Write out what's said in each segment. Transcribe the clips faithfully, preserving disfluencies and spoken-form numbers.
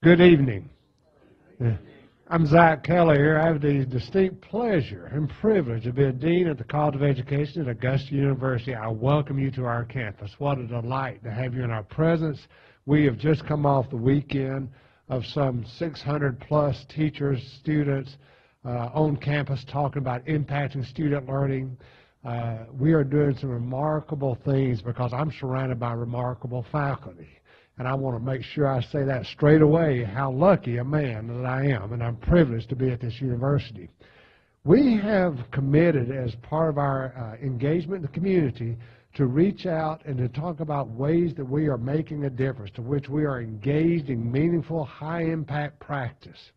Good evening. I'm Zach Keller here. I have the distinct pleasure and privilege of being Dean at the College of Education at Augusta University. I welcome you to our campus. What a delight to have you in our presence. We have just come off the weekend of some six hundred plus teachers, students uh, on campus talking about impacting student learning. Uh, we are doing some remarkable things because I'm surrounded by remarkable faculty. And I want to make sure I say that straight away, how lucky a man that I am, and I'm privileged to be at this university. We have committed as part of our uh, engagement in the community to reach out and to talk about ways that we are making a difference, to which we are engaged in meaningful, high-impact practice.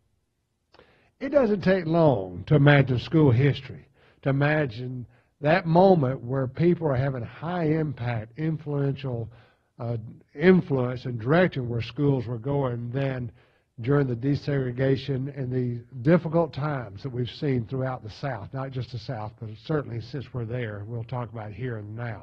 It doesn't take long to imagine school history, to imagine that moment where people are having high-impact, influential Uh, influence and direction where schools were going than during the desegregation and the difficult times that we've seen throughout the South, not just the South, but certainly since we're there, we'll talk about here and now.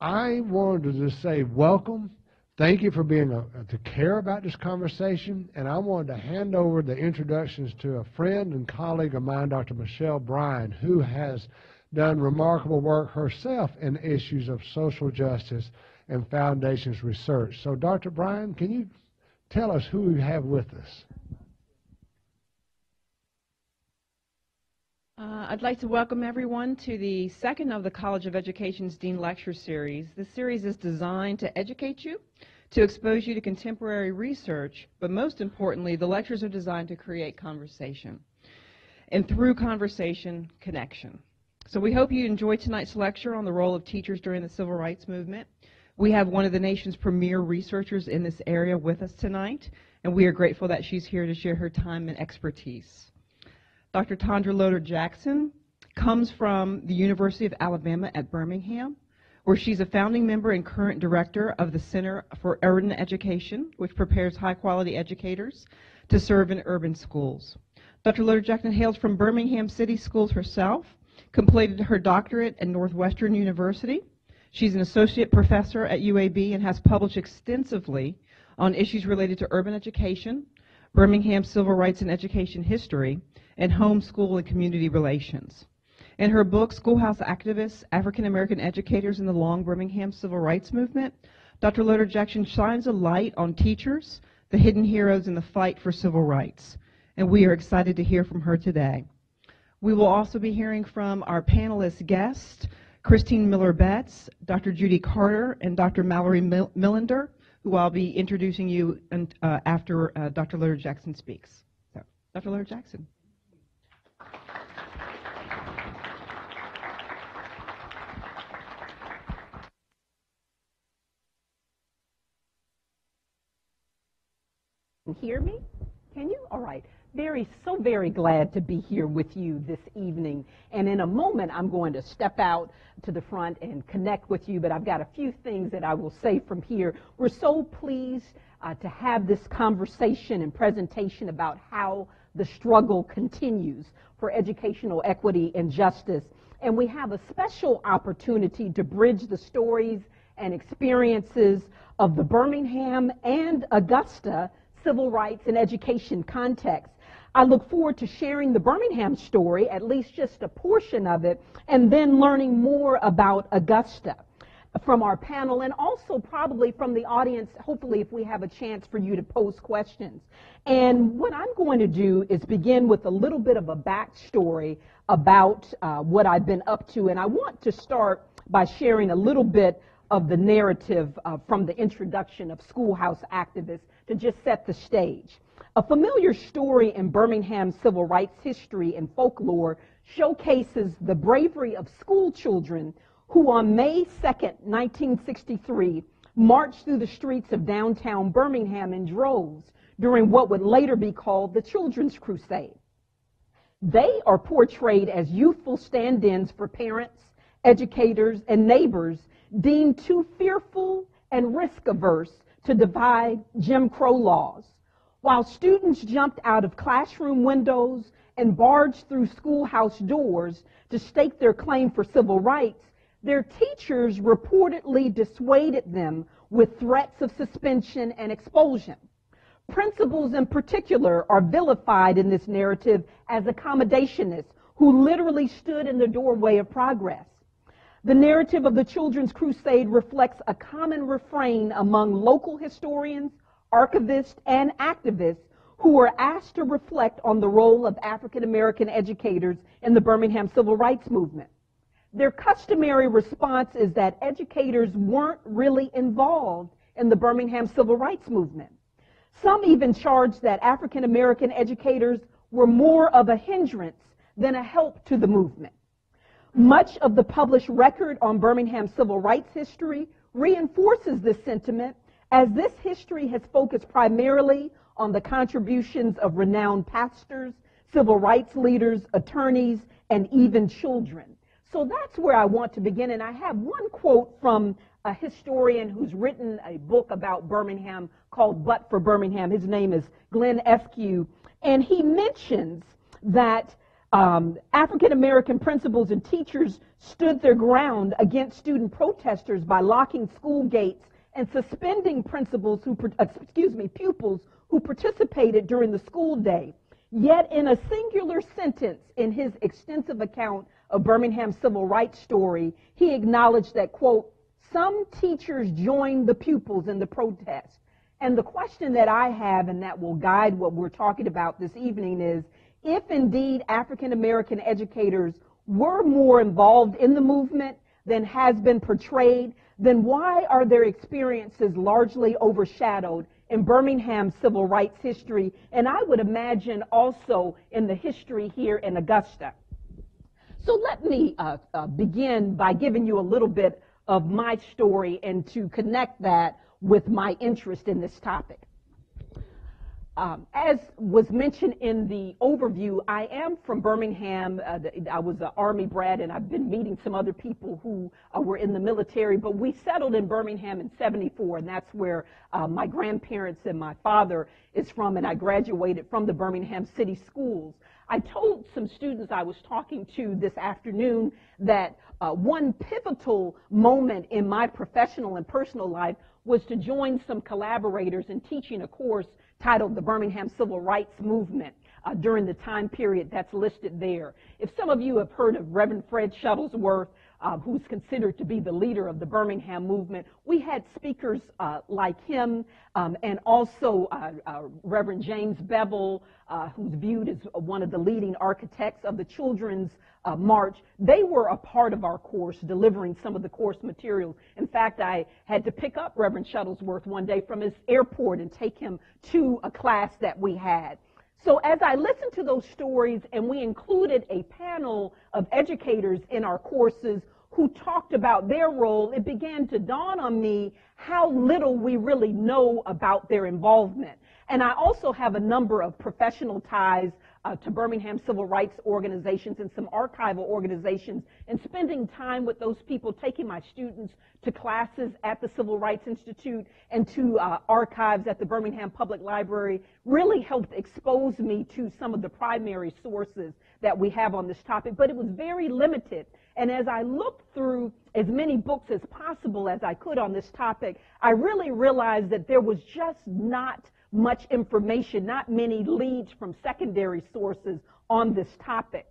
I wanted to just say welcome, thank you for being a, to care about this conversation, and I wanted to hand over the introductions to a friend and colleague of mine, Doctor Michelle Bryan, who has done remarkable work herself in issues of social justice and foundations research. So Doctor Bryan, can you tell us who we have with us? Uh, I'd like to welcome everyone to the second of the College of Education's Dean Lecture Series. This series is designed to educate you, to expose you to contemporary research, but most importantly, the lectures are designed to create conversation. And through conversation, connection. So we hope you enjoy tonight's lecture on the role of teachers during the Civil Rights Movement. We have one of the nation's premier researchers in this area with us tonight, and we are grateful that she's here to share her time and expertise. Doctor Tondra Loder-Jackson comes from the University of Alabama at Birmingham, where she's a founding member and current director of the Center for Urban Education, which prepares high-quality educators to serve in urban schools. Doctor Loder-Jackson hails from Birmingham City Schools herself, completed her doctorate at Northwestern University. She's an associate professor at U A B and has published extensively on issues related to urban education, Birmingham civil rights and education history, and home, school, and community relations. In her book, Schoolhouse Activists, African American Educators in the Long Birmingham Civil Rights Movement, Doctor Loder-Jackson shines a light on teachers, the hidden heroes in the fight for civil rights. And we are excited to hear from her today. We will also be hearing from our panelist guests, Christine Miller Betts, Doctor Judy Carter, and Doctor Mallory Millender, who I'll be introducing you in, uh, after uh, Doctor Loder-Jackson speaks. So, Doctor Loder-Jackson. Hear me? Can you? All right. Very, so very glad to be here with you this evening, and in a moment I'm going to step out to the front and connect with you, but I've got a few things that I will say from here. We're so pleased uh, to have this conversation and presentation about how the struggle continues for educational equity and justice, and we have a special opportunity to bridge the stories and experiences of the Birmingham and Augusta civil rights and education context. I look forward to sharing the Birmingham story, at least just a portion of it, and then learning more about Augusta from our panel and also probably from the audience, hopefully if we have a chance for you to pose questions. And what I'm going to do is begin with a little bit of a backstory about uh, what I've been up to, and I want to start by sharing a little bit of the narrative uh, from the introduction of Schoolhouse Activists to just set the stage. A familiar story in Birmingham's civil rights history and folklore showcases the bravery of school children who on May second, nineteen sixty-three, marched through the streets of downtown Birmingham in droves during what would later be called the Children's Crusade. They are portrayed as youthful stand-ins for parents, educators, and neighbors deemed too fearful and risk-averse to divide Jim Crow laws. While students jumped out of classroom windows and barged through schoolhouse doors to stake their claim for civil rights, their teachers reportedly dissuaded them with threats of suspension and expulsion. Principals in particular are vilified in this narrative as accommodationists who literally stood in the doorway of progress. The narrative of the Children's Crusade reflects a common refrain among local historians, archivists, and activists who were asked to reflect on the role of African American educators in the Birmingham Civil Rights Movement. Their customary response is that educators weren't really involved in the Birmingham Civil Rights Movement. Some even charged that African American educators were more of a hindrance than a help to the movement. Much of the published record on Birmingham's civil rights history reinforces this sentiment, as this history has focused primarily on the contributions of renowned pastors, civil rights leaders, attorneys, and even children. So that's where I want to begin, and I have one quote from a historian who's written a book about Birmingham called But for Birmingham. His name is Glenn Eskew, and he mentions that Um, African-American principals and teachers stood their ground against student protesters by locking school gates and suspending principals who, excuse me, pupils who participated during the school day. Yet in a singular sentence in his extensive account of Birmingham's civil rights story, he acknowledged that, quote, some teachers joined the pupils in the protest. And the question that I have, and that will guide what we're talking about this evening, is, if indeed African American educators were more involved in the movement than has been portrayed, then why are their experiences largely overshadowed in Birmingham's civil rights history, and I would imagine also in the history here in Augusta? So let me uh, uh, begin by giving you a little bit of my story and to connect that with my interest in this topic. Um, as was mentioned in the overview, I am from Birmingham. Uh, the, I was an Army brat, and I've been meeting some other people who uh, were in the military, but we settled in Birmingham in seventy-four, and that's where uh, my grandparents and my father is from, and I graduated from the Birmingham City Schools. I told some students I was talking to this afternoon that uh, one pivotal moment in my professional and personal life was to join some collaborators in teaching a course titled The Birmingham Civil Rights Movement uh, during the time period that's listed there. If some of you have heard of Reverend Fred Shuttlesworth, uh, who's considered to be the leader of the Birmingham movement, we had speakers uh, like him, um, and also uh, uh, Reverend James Bevel, uh, who's viewed as one of the leading architects of the Children's Uh, March. They were a part of our course, delivering some of the course materials. In fact, I had to pick up Reverend Shuttlesworth one day from his airport and take him to a class that we had. So as I listened to those stories, and we included a panel of educators in our courses who talked about their role, it began to dawn on me how little we really know about their involvement. And I also have a number of professional ties Uh, to Birmingham civil rights organizations and some archival organizations, and spending time with those people, taking my students to classes at the Civil Rights Institute and to uh, archives at the Birmingham Public Library, really helped expose me to some of the primary sources that we have on this topic, but it was very limited. And as I looked through as many books as possible as I could on this topic, I really realized that there was just not much information, not many leads from secondary sources on this topic.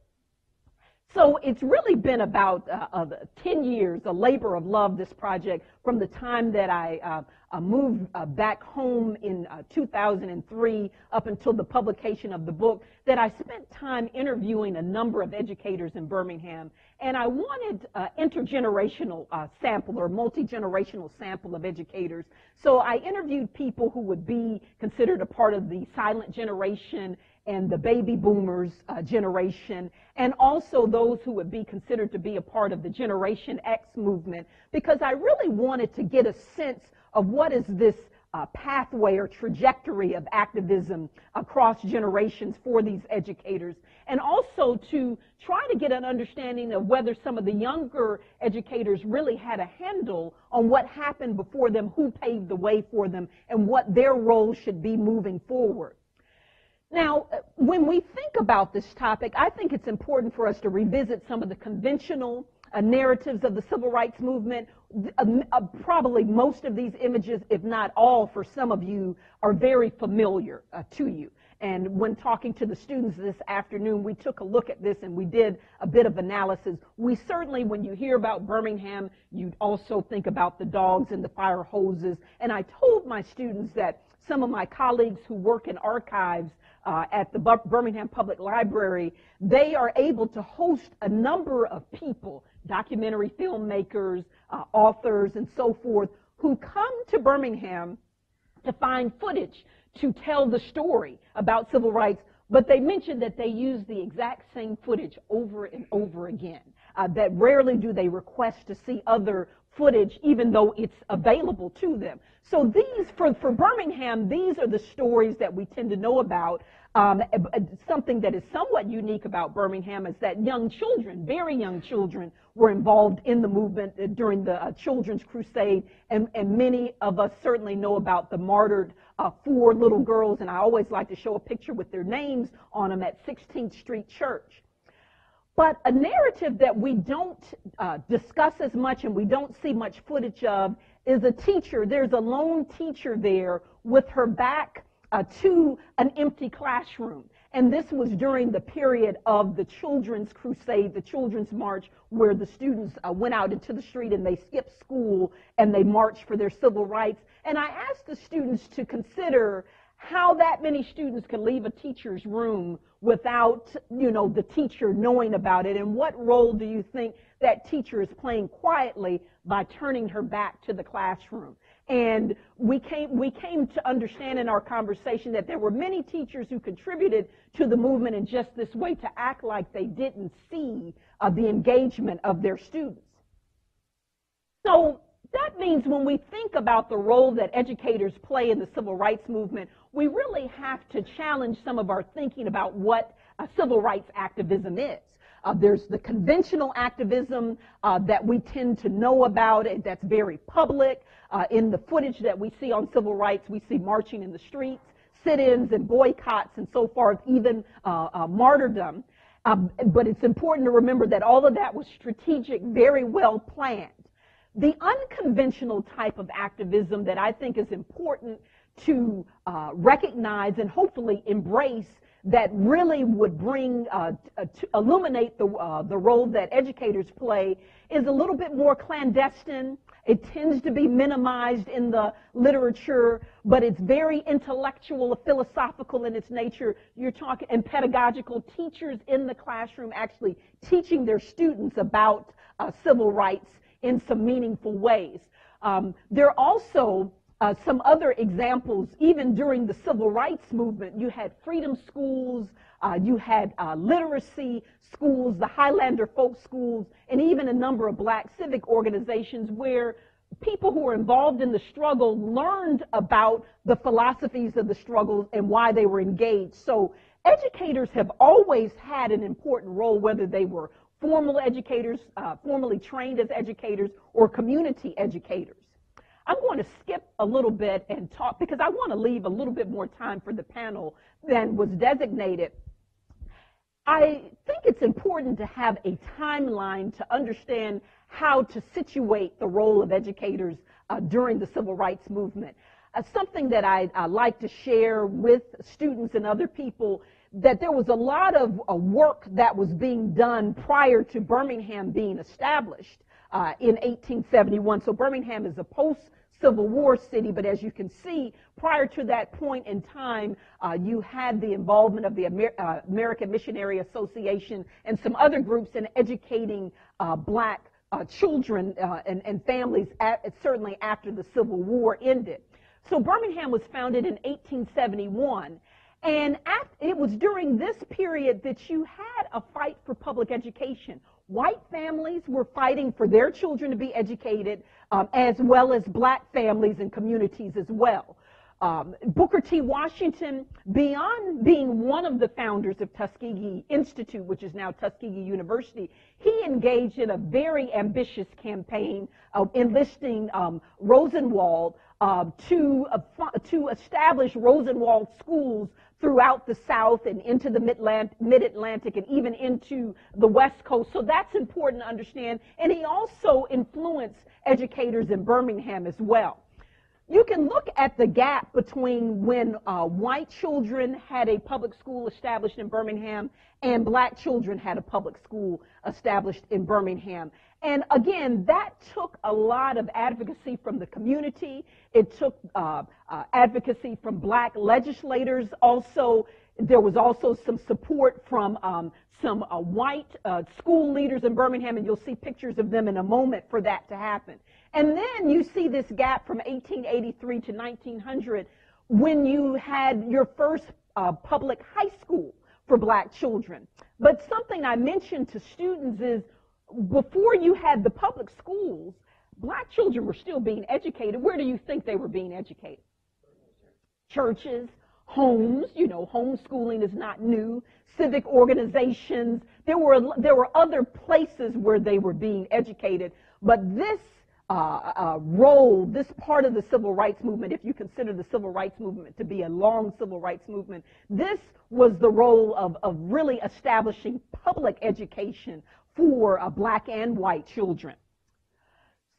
So it's really been about uh, uh, ten years, a labor of love, this project, from the time that I uh, uh, moved uh, back home in uh, two thousand three up until the publication of the book, that I spent time interviewing a number of educators in Birmingham. And I wanted an uh, intergenerational uh, sample or multi-generational sample of educators. So I interviewed people who would be considered a part of the silent generation and the baby boomers uh, generation, and also those who would be considered to be a part of the Generation X movement, because I really wanted to get a sense of what is this uh, pathway or trajectory of activism across generations for these educators, and also to try to get an understanding of whether some of the younger educators really had a handle on what happened before them, who paved the way for them, and what their role should be moving forward. Now, when we think about this topic, I think it's important for us to revisit some of the conventional uh, narratives of the Civil Rights Movement. Uh, uh, probably most of these images, if not all, for some of you, are very familiar uh, to you. And when talking to the students this afternoon, we took a look at this and we did a bit of analysis. We certainly, when you hear about Birmingham, you also think about the dogs and the fire hoses. And I told my students that some of my colleagues who work in archives uh, at the Birmingham Public Library, they are able to host a number of people, documentary filmmakers, uh, authors, and so forth, who come to Birmingham to find footage to tell the story about civil rights, but they mentioned that they use the exact same footage over and over again, uh, that rarely do they request to see other footage, even though it's available to them. So these, for, for Birmingham, these are the stories that we tend to know about. Um, something that is somewhat unique about Birmingham is that young children, very young children, were involved in the movement during the uh, Children's Crusade, and, and many of us certainly know about the martyred uh, four little girls, and I always like to show a picture with their names on them at sixteenth street Church. But a narrative that we don't uh, discuss as much and we don't see much footage of is a teacher. There's a lone teacher there with her back uh, to an empty classroom. And this was during the period of the Children's Crusade, the Children's March, where the students uh, went out into the street and they skipped school and they marched for their civil rights. And I asked the students to consider how that many students could leave a teacher's room without, you know, the teacher knowing about it, and what role do you think that teacher is playing quietly by turning her back to the classroom? And we came, we came to understand in our conversation that there were many teachers who contributed to the movement in just this way, to act like they didn't see uh, the engagement of their students. So that means when we think about the role that educators play in the civil rights movement, we really have to challenge some of our thinking about what uh, civil rights activism is. Uh, there's the conventional activism uh, that we tend to know about, and that's very public. Uh, in the footage that we see on civil rights, we see marching in the streets, sit-ins and boycotts and so forth, even uh, uh, martyrdom. Um, but it's important to remember that all of that was strategic, very well planned. The unconventional type of activism that I think is important to uh, recognize and hopefully embrace, that really would bring, uh, to illuminate the, uh, the role that educators play, is a little bit more clandestine. It tends to be minimized in the literature, but it's very intellectual, philosophical in its nature. You're talking, and pedagogical, teachers in the classroom actually teaching their students about uh, civil rights in some meaningful ways. Um, there are also uh, some other examples. Even during the civil rights movement, you had freedom schools, uh, you had uh, literacy schools, the Highlander folk schools, and even a number of black civic organizations where people who were involved in the struggle learned about the philosophies of the struggle and why they were engaged. So educators have always had an important role, whether they were formal educators, uh, formally trained as educators, or community educators. I'm going to skip a little bit and talk, because I want to leave a little bit more time for the panel than was designated. I think it's important to have a timeline to understand how to situate the role of educators uh, during the civil rights movement. Uh, something that I, I like to share with students and other people, that there was a lot of uh, work that was being done prior to Birmingham being established uh, in eighteen seventy-one. So Birmingham is a post-Civil War city, but as you can see, prior to that point in time, uh, you had the involvement of the Amer uh, American Missionary Association and some other groups in educating uh, black uh, children uh, and, and families, at, certainly after the Civil War ended. So Birmingham was founded in eighteen seventy-one. And at, it was during this period that you had a fight for public education. White families were fighting for their children to be educated, um, as well as black families and communities as well. Um, Booker T. Washington, beyond being one of the founders of Tuskegee Institute, which is now Tuskegee University, he engaged in a very ambitious campaign of enlisting um, Rosenwald uh, to, uh, to establish Rosenwald schools throughout the South and into the Mid-Atlantic and even into the West Coast. So that's important to understand. And he also influenced educators in Birmingham as well. You can look at the gap between when uh, white children had a public school established in Birmingham and black children had a public school established in Birmingham. And again, that took a lot of advocacy from the community. It took uh, uh, advocacy from black legislators. Also, there was also some support from um, some uh, white uh, school leaders in Birmingham, and you'll see pictures of them in a moment for that to happen. And then you see this gap from eighteen eighty-three to nineteen hundred when you had your first uh, public high school for black children. But something I mentioned to students is, before you had the public schools, black children were still being educated. Where do you think they were being educated? Churches, homes, you know, homeschooling is not new, civic organizations. There were, there were other places where they were being educated, but this uh, uh, role, this part of the civil rights movement, if you consider the civil rights movement to be a long civil rights movement, this was the role of, of really establishing public education for uh, black and white children.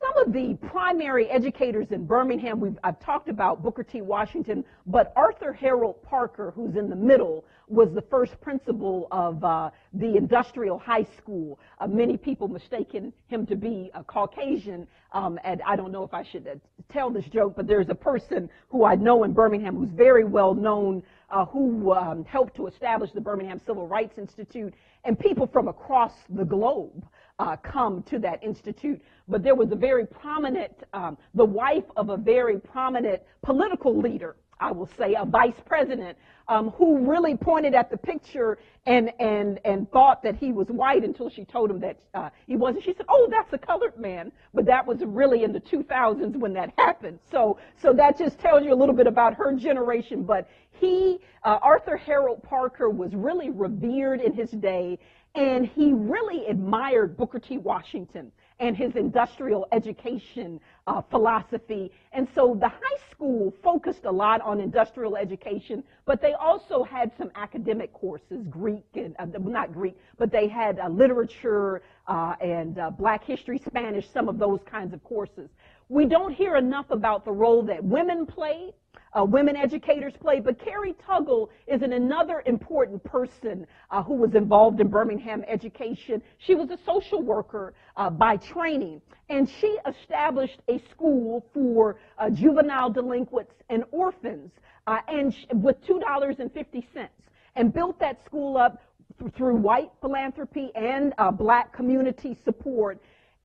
Some of the primary educators in Birmingham, we've, I've talked about Booker T. Washington, but Arthur Harold Parker, who's in the middle, was the first principal of uh, the Industrial High School. Uh, many people mistaken him to be a Caucasian, um, and I don't know if I should uh, tell this joke, but there's a person who I know in Birmingham who's very well known, Uh, who um, helped to establish the Birmingham Civil Rights Institute, and people from across the globe uh, come to that institute. But there was a very prominent, um, the wife of a very prominent political leader, I will say, a vice president, um, who really pointed at the picture and, and, and thought that he was white until she told him that uh, he wasn't. She said, oh, that's a colored man. But that was really in the two thousands when that happened. So, so that just tells you a little bit about her generation. But he, uh, Arthur Harold Parker, was really revered in his day, and he really admired Booker T. Washington and his industrial education uh, philosophy. And so the high school focused a lot on industrial education, but they also had some academic courses, Greek and, uh, not Greek, but they had uh, literature uh, and uh, black history, Spanish, some of those kinds of courses. We don't hear enough about the role that women played, uh, women educators played, but Carrie Tuggle is an, another important person uh, who was involved in Birmingham education. She was a social worker uh, by training, and she established a school for uh, juvenile delinquents and orphans uh, and sh with two dollars and fifty cents, and built that school up th through white philanthropy and uh, black community support.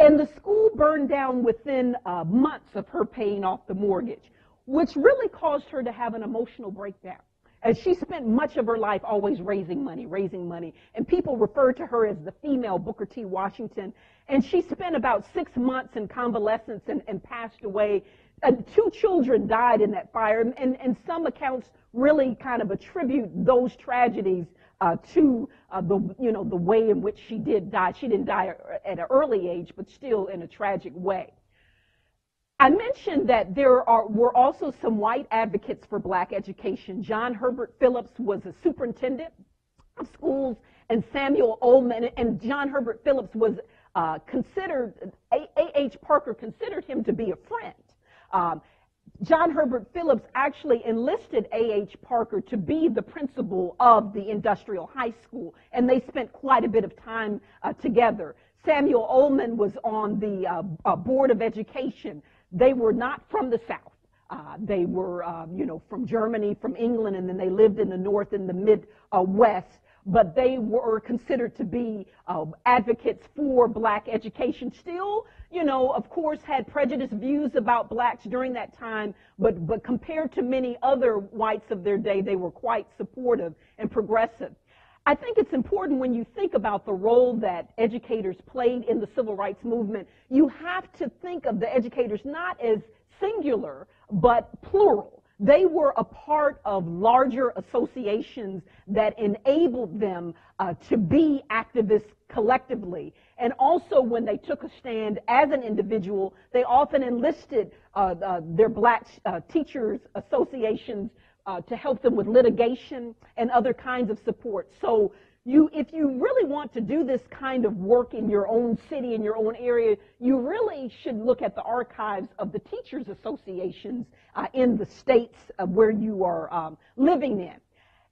And the school burned down within uh, months of her paying off the mortgage, which really caused her to have an emotional breakdown, as she spent much of her life always raising money, raising money. And people referred to her as the female Booker T. Washington. And she spent about six months in convalescence and, and passed away. And two children died in that fire. And, and some accounts really kind of attribute those tragedies Uh, to uh, the, you know, the way in which she did die. She didn't die at an early age, but still in a tragic way. I mentioned that there are, were also some white advocates for black education. John Herbert Phillips was a superintendent of schools, and Samuel Ullman, and John Herbert Phillips was uh, considered, A H Parker considered him to be a friend. Um, John Herbert Phillips actually enlisted A H Parker to be the principal of the Industrial High School, and they spent quite a bit of time uh, together. Samuel Ullman was on the uh, uh, Board of Education. They were not from the South. Uh, they were, um, you know, from Germany, from England, and then they lived in the North and the Mid-West. Uh, but they were considered to be uh, advocates for black education. Still, you know, of course, had prejudiced views about blacks during that time, but, but compared to many other whites of their day, they were quite supportive and progressive. I think it's important when you think about the role that educators played in the civil rights movement, you have to think of the educators not as singular, but plural. They were a part of larger associations that enabled them uh, to be activists collectively. And also when they took a stand as an individual, they often enlisted uh, uh, their black uh, teachers associations uh, to help them with litigation and other kinds of support. So you, if you really want to do this kind of work in your own city, in your own area, you really should look at the archives of the teachers associations uh, in the states uh, where you are um, living in.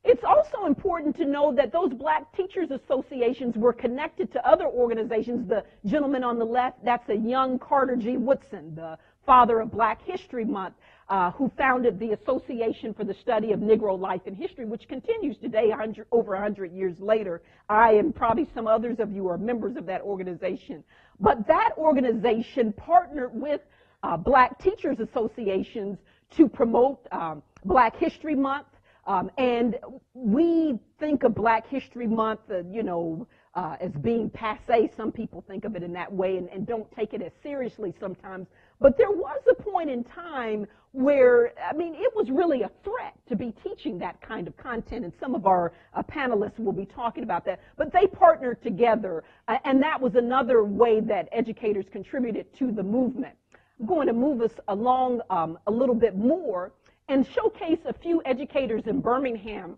It's also important to know that those black teachers associations were connected to other organizations. The gentleman on the left, that's a young Carter G. Woodson, the father of Black History Month, uh, who founded the Association for the Study of Negro Life and History, which continues today, one hundred, over one hundred years later. I and probably some others of you are members of that organization. But that organization partnered with uh, black teachers associations to promote um, Black History Month. Um, and we think of Black History Month, uh, you know, uh, as being passé. Some people think of it in that way and, and don't take it as seriously sometimes. But there was a point in time where, I mean, it was really a threat to be teaching that kind of content, and some of our uh, panelists will be talking about that. But they partnered together, uh, and that was another way that educators contributed to the movement. I'm going to move us along um, a little bit more and showcase a few educators in Birmingham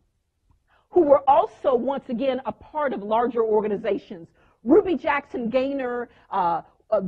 who were also, once again, a part of larger organizations. Ruby Jackson Gaynor, uh, uh,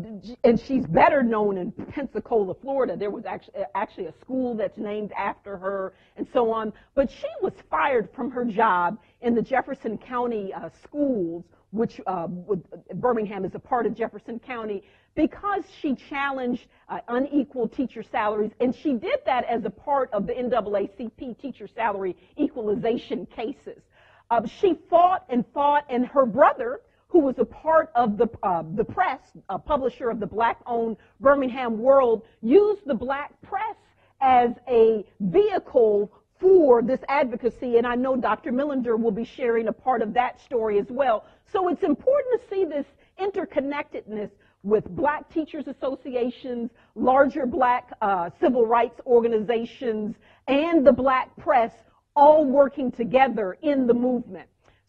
and she's better known in Pensacola, Florida. There was actually, actually a school that's named after her and so on. But she was fired from her job in the Jefferson County uh, schools, which uh, would, Birmingham is a part of Jefferson County, because she challenged uh, unequal teacher salaries, and she did that as a part of the N double A C P teacher salary equalization cases. Uh, she fought and fought, and her brother, who was a part of the, uh, the press, a publisher of the black-owned Birmingham World, used the black press as a vehicle for this advocacy, and I know Doctor Millender will be sharing a part of that story as well. So it's important to see this interconnectedness with black teachers associations, larger black uh, civil rights organizations, and the black press all working together in the movement.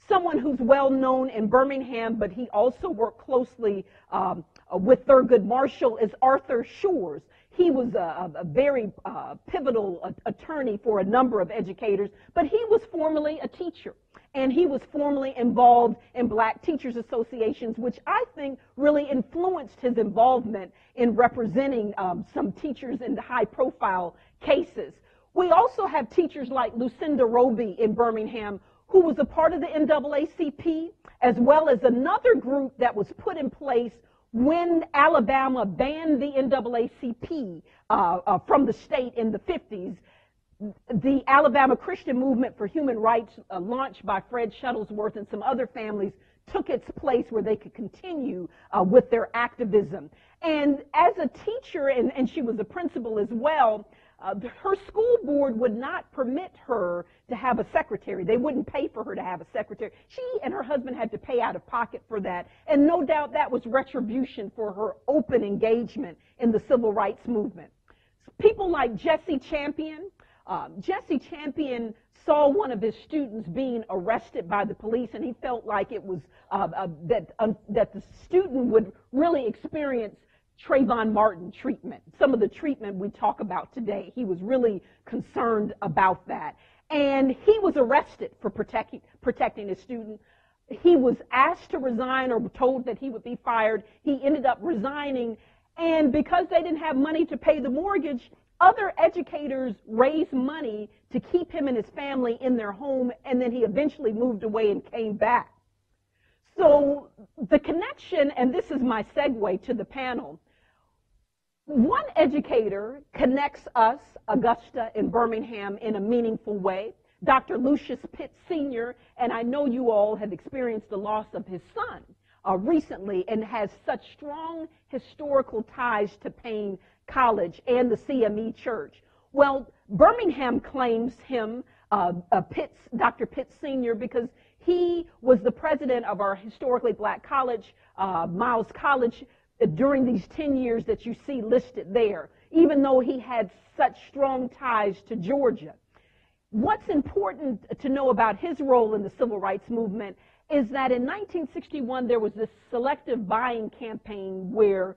Someone who's well known in Birmingham, but he also worked closely um, with Thurgood Marshall, is Arthur Shores. He was a, a very uh, pivotal uh, attorney for a number of educators, but he was formerly a teacher, and he was formerly involved in black teachers associations, which I think really influenced his involvement in representing um, some teachers in the high-profile cases. We also have teachers like Lucinda Roby in Birmingham, who was a part of the N double A C P, as well as another group that was put in place when Alabama banned the N double A C P uh, uh, from the state in the fifties. The Alabama Christian Movement for Human Rights, uh, launched by Fred Shuttlesworth and some other families, took its place where they could continue uh, with their activism. And as a teacher, and, and she was a principal as well, Uh, her school board would not permit her to have a secretary. They wouldn't pay for her to have a secretary. She and her husband had to pay out of pocket for that, and no doubt that was retribution for her open engagement in the civil rights movement. People like Jesse Champion. Uh, Jesse Champion saw one of his students being arrested by the police, and he felt like it was uh, uh, that, um, that the student would really experience Trayvon Martin treatment, some of the treatment we talk about today. He was really concerned about that. And he was arrested for protecting, protecting his student. He was asked to resign or told that he would be fired. He ended up resigning. And because they didn't have money to pay the mortgage, other educators raised money to keep him and his family in their home. And then he eventually moved away and came back. So the connection, and this is my segue to the panel, one educator connects us, Augusta and Birmingham, in a meaningful way. Doctor Lucius Pitts Senior, and I know you all have experienced the loss of his son uh, recently, and has such strong historical ties to Paine College and the C M E Church. Well, Birmingham claims him, uh, uh, Pitts, Doctor Pitts Senior, because he was the president of our historically black college, uh, Miles College, during these ten years that you see listed there, even though he had such strong ties to Georgia. What's important to know about his role in the civil rights movement is that in nineteen sixty-one, there was this selective buying campaign where,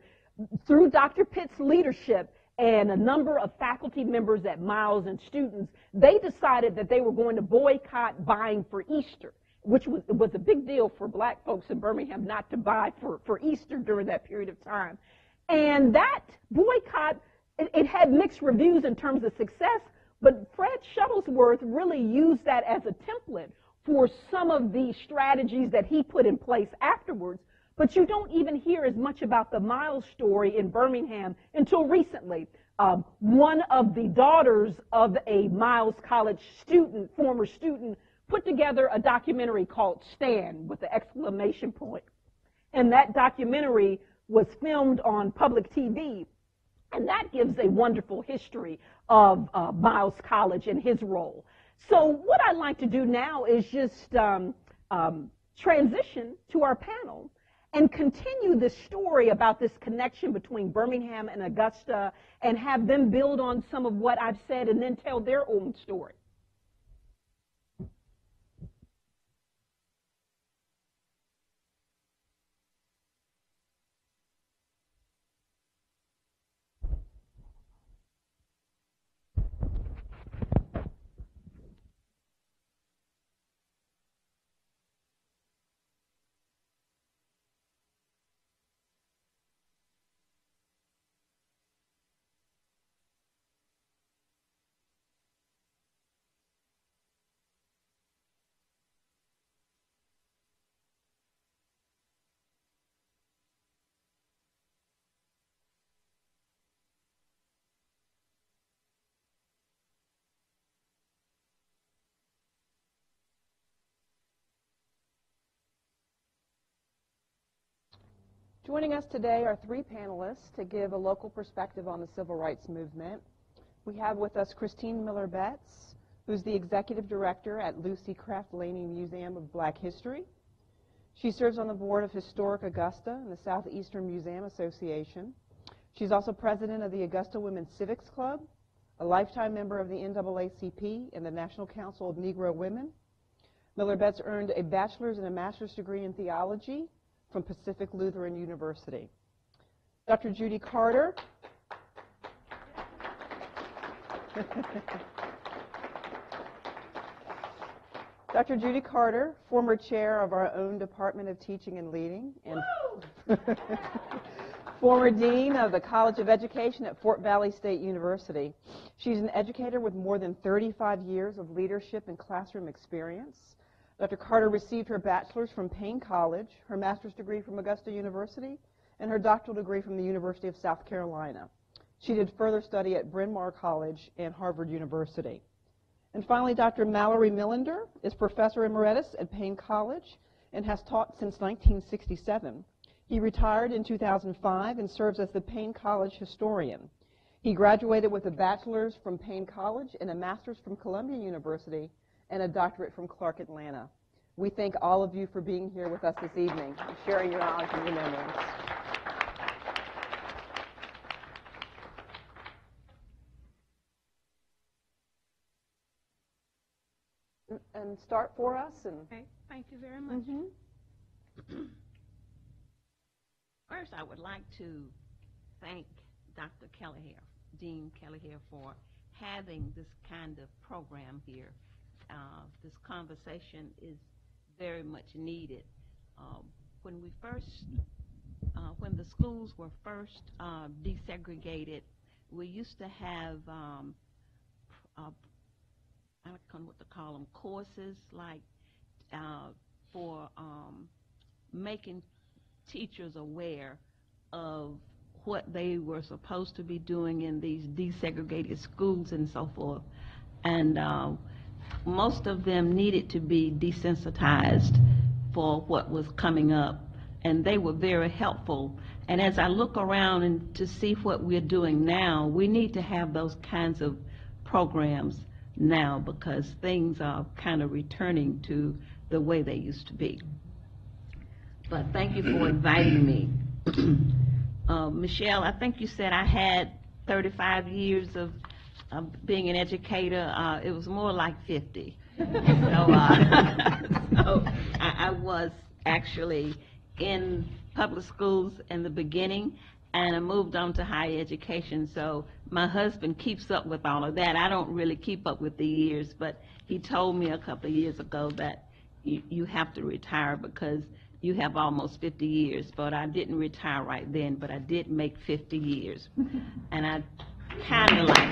through Doctor Pitt's leadership, and a number of faculty members at Miles and students, they decided that they were going to boycott buying for Easter, which was, was a big deal for black folks in Birmingham not to buy for, for Easter during that period of time. And that boycott, it, it had mixed reviews in terms of success, but Fred Shuttlesworth really used that as a template for some of the strategies that he put in place afterwards. But you don't even hear as much about the Miles story in Birmingham until recently. Um, one of the daughters of a Miles College student, former student, put together a documentary called Stand, with the exclamation point. And that documentary was filmed on public T V. And that gives a wonderful history of uh, Miles College and his role. So what I'd like to do now is just um, um, transition to our panel and continue this story about this connection between Birmingham and Augusta, and have them build on some of what I've said and then tell their own story. Joining us today are three panelists to give a local perspective on the Civil Rights Movement. We have with us Christine Miller Betts, who's the Executive Director at Lucy Craft Laney Museum of Black History. She serves on the board of Historic Augusta and the Southeastern Museum Association. She's also president of the Augusta Women's Civics Club, a lifetime member of the N double A C P and the National Council of Negro Women. Miller Betts earned a bachelor's and a master's degree in theology from Pacific Lutheran University. Doctor Judy Carter. Doctor Judy Carter, former chair of our own Department of Teaching and Leading, and former dean of the College of Education at Fort Valley State University. She's an educator with more than thirty-five years of leadership and classroom experience. Doctor Carter received her bachelor's from Paine College, her master's degree from Augusta University, and her doctoral degree from the University of South Carolina. She did further study at Bryn Mawr College and Harvard University. And finally, Doctor Mallory Millender is professor emeritus at Paine College and has taught since nineteen sixty-seven. He retired in two thousand five and serves as the Paine College historian. He graduated with a bachelor's from Paine College and a master's from Columbia University, and a doctorate from Clark, Atlanta. We thank all of you for being here with us this evening and sharing your honors and your memories. And start for us. And okay, thank you very much. Mm-hmm. First, I would like to thank Doctor Kelleher, Dean Kelleher, for having this kind of program here. Uh, this conversation is very much needed. Uh, when we first, uh, when the schools were first uh, desegregated, we used to have, um, uh, I don't know what to call them, courses like uh, for um, making teachers aware of what they were supposed to be doing in these desegregated schools and so forth. And uh, most of them needed to be desensitized for what was coming up, and they were very helpful. And as I look around and to see what we're doing now, we need to have those kinds of programs now, because things are kind of returning to the way they used to be. But thank you for inviting me. uh, Michelle, I think you said I had thirty-five years of Uh, being an educator. Uh, it was more like fifty. so, uh, so I, I was actually in public schools in the beginning, and I moved on to higher education. So my husband keeps up with all of that. I don't really keep up with the years, but he told me a couple of years ago that you, you have to retire because you have almost fifty years. But I didn't retire right then, but I did make fifty years. And I kind of like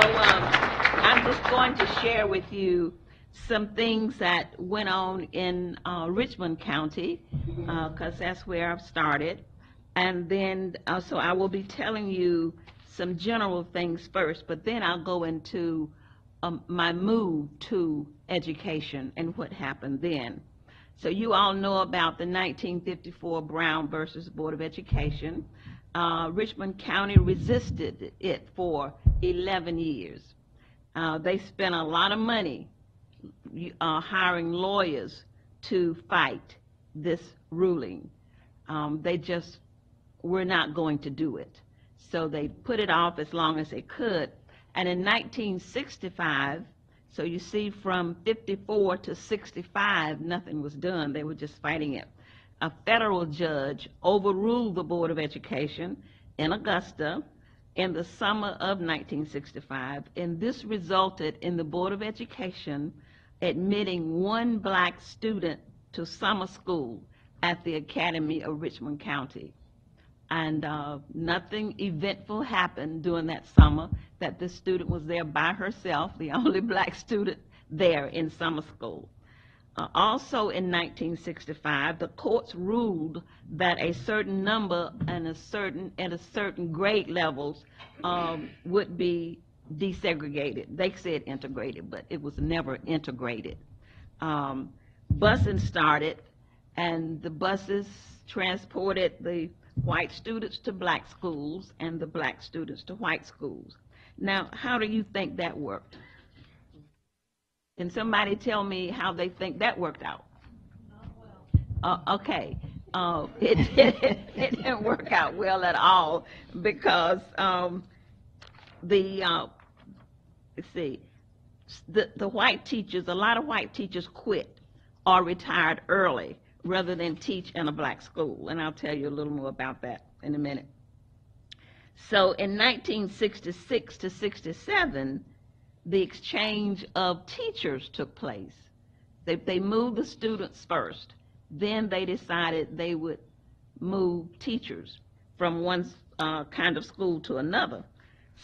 it. So um, I'm just going to share with you some things that went on in uh, Richmond County, because uh, that's where I've started. And then, uh, so I will be telling you some general things first, but then I'll go into um, my move to education and what happened then. So you all know about the nineteen fifty-four Brown versus Board of Education. Uh, Richmond County resisted it for eleven years. Uh, they spent a lot of money Uh, hiring lawyers to fight this ruling. Um, they just were not going to do it. So they put it off as long as they could. And in nineteen sixty-five, so you see from fifty-four to sixty-five, nothing was done. They were just fighting it. A federal judge overruled the Board of Education in Augusta in the summer of nineteen sixty-five, and this resulted in the Board of Education admitting one black student to summer school at the Academy of Richmond County. And uh, nothing eventful happened during that summer, that this student was there by herself, the only black student there in summer school. Uh, also in nineteen sixty-five, the courts ruled that a certain number and a certain at a certain grade levels um, would be desegregated. They said integrated, but it was never integrated. Um, busing started, and the buses transported the white students to black schools and the black students to white schools. Now, how do you think that worked? Can somebody tell me how they think that worked out? Not well. Uh, okay, uh, it, it, it didn't work out well at all, because um, the uh, let's see, the the white teachers, a lot of white teachers quit or retired early rather than teach in a black school, and I'll tell you a little more about that in a minute. So in nineteen sixty-six to sixty-seven. The exchange of teachers took place. They, they moved the students first. Then they decided they would move teachers from one uh, kind of school to another.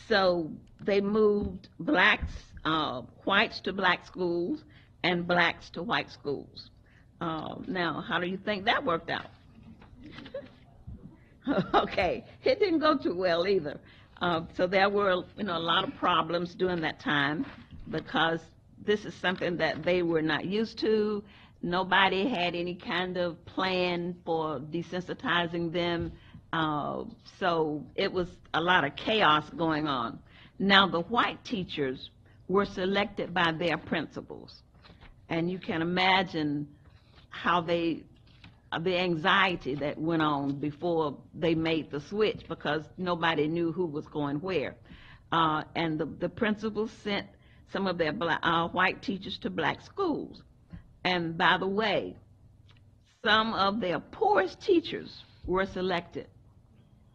So they moved blacks, uh, whites to black schools and blacks to white schools. Uh, now, how do you think that worked out? Okay, it didn't go too well either. Uh, so there were, you know, a lot of problems during that time, because this is something that they were not used to. Nobody had any kind of plan for desensitizing them. Uh, so it was a lot of chaos going on. Now, the white teachers were selected by their principals. And you can imagine how they, the anxiety that went on before they made the switch, because nobody knew who was going where. Uh, and the, the principals sent some of their black, uh, white teachers to black schools. And by the way, some of their poorest teachers were selected.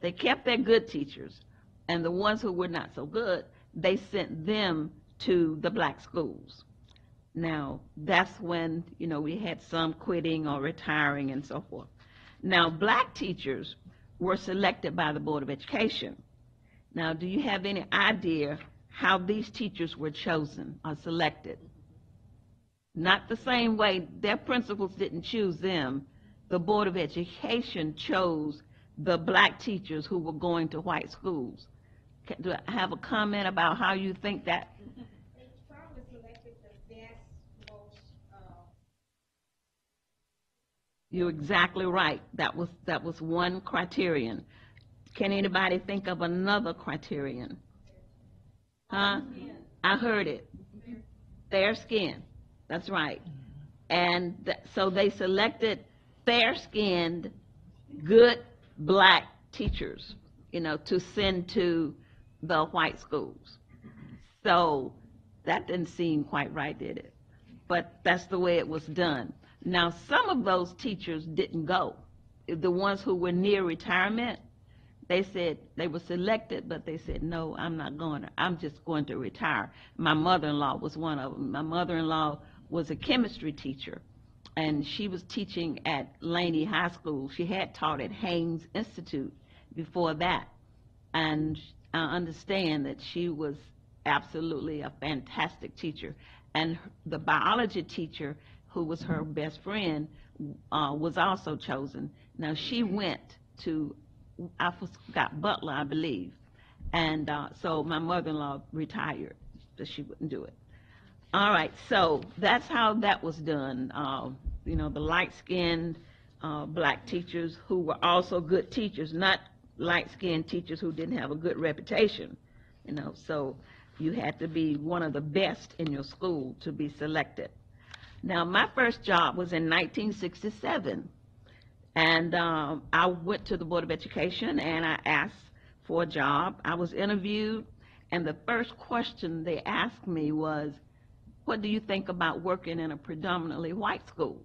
They kept their good teachers, and the ones who were not so good, they sent them to the black schools. Now, that's when, you know, we had some quitting or retiring and so forth. Now, black teachers were selected by the Board of Education. Now, do you have any idea how these teachers were chosen or selected? Not the same way. Their principals didn't choose them. The Board of Education chose the black teachers who were going to white schools. Do I have a comment about how you think that? You're exactly right. That was that was one criterion. Can anybody think of another criterion? Huh? I heard it. Fair skin. That's right. And th so they selected fair-skinned, good black teachers, you know, to send to the white schools. So that didn't seem quite right, did it? But that's the way it was done. Now, some of those teachers didn't go. the ones who were near retirement, they said they were selected, but they said, no, I'm not going to, I'm just going to retire. My mother-in-law was one of them. My mother-in-law was a chemistry teacher, and she was teaching at Laney High School. She had taught at Haynes Institute before that, and I understand that she was absolutely a fantastic teacher. And the biology teacher, who was her best friend, uh, was also chosen. Now, she went to, I forgot, Butler, I believe. And uh, so my mother-in-law retired, but she wouldn't do it. All right, so that's how that was done. Uh, you know, the light-skinned uh, black teachers who were also good teachers, not light-skinned teachers who didn't have a good reputation, you know. So you had to be one of the best in your school to be selected. Now, my first job was in nineteen sixty-seven. And um, I went to the Board of Education and I asked for a job. I was interviewed, and the first question they asked me was, what do you think about working in a predominantly white school?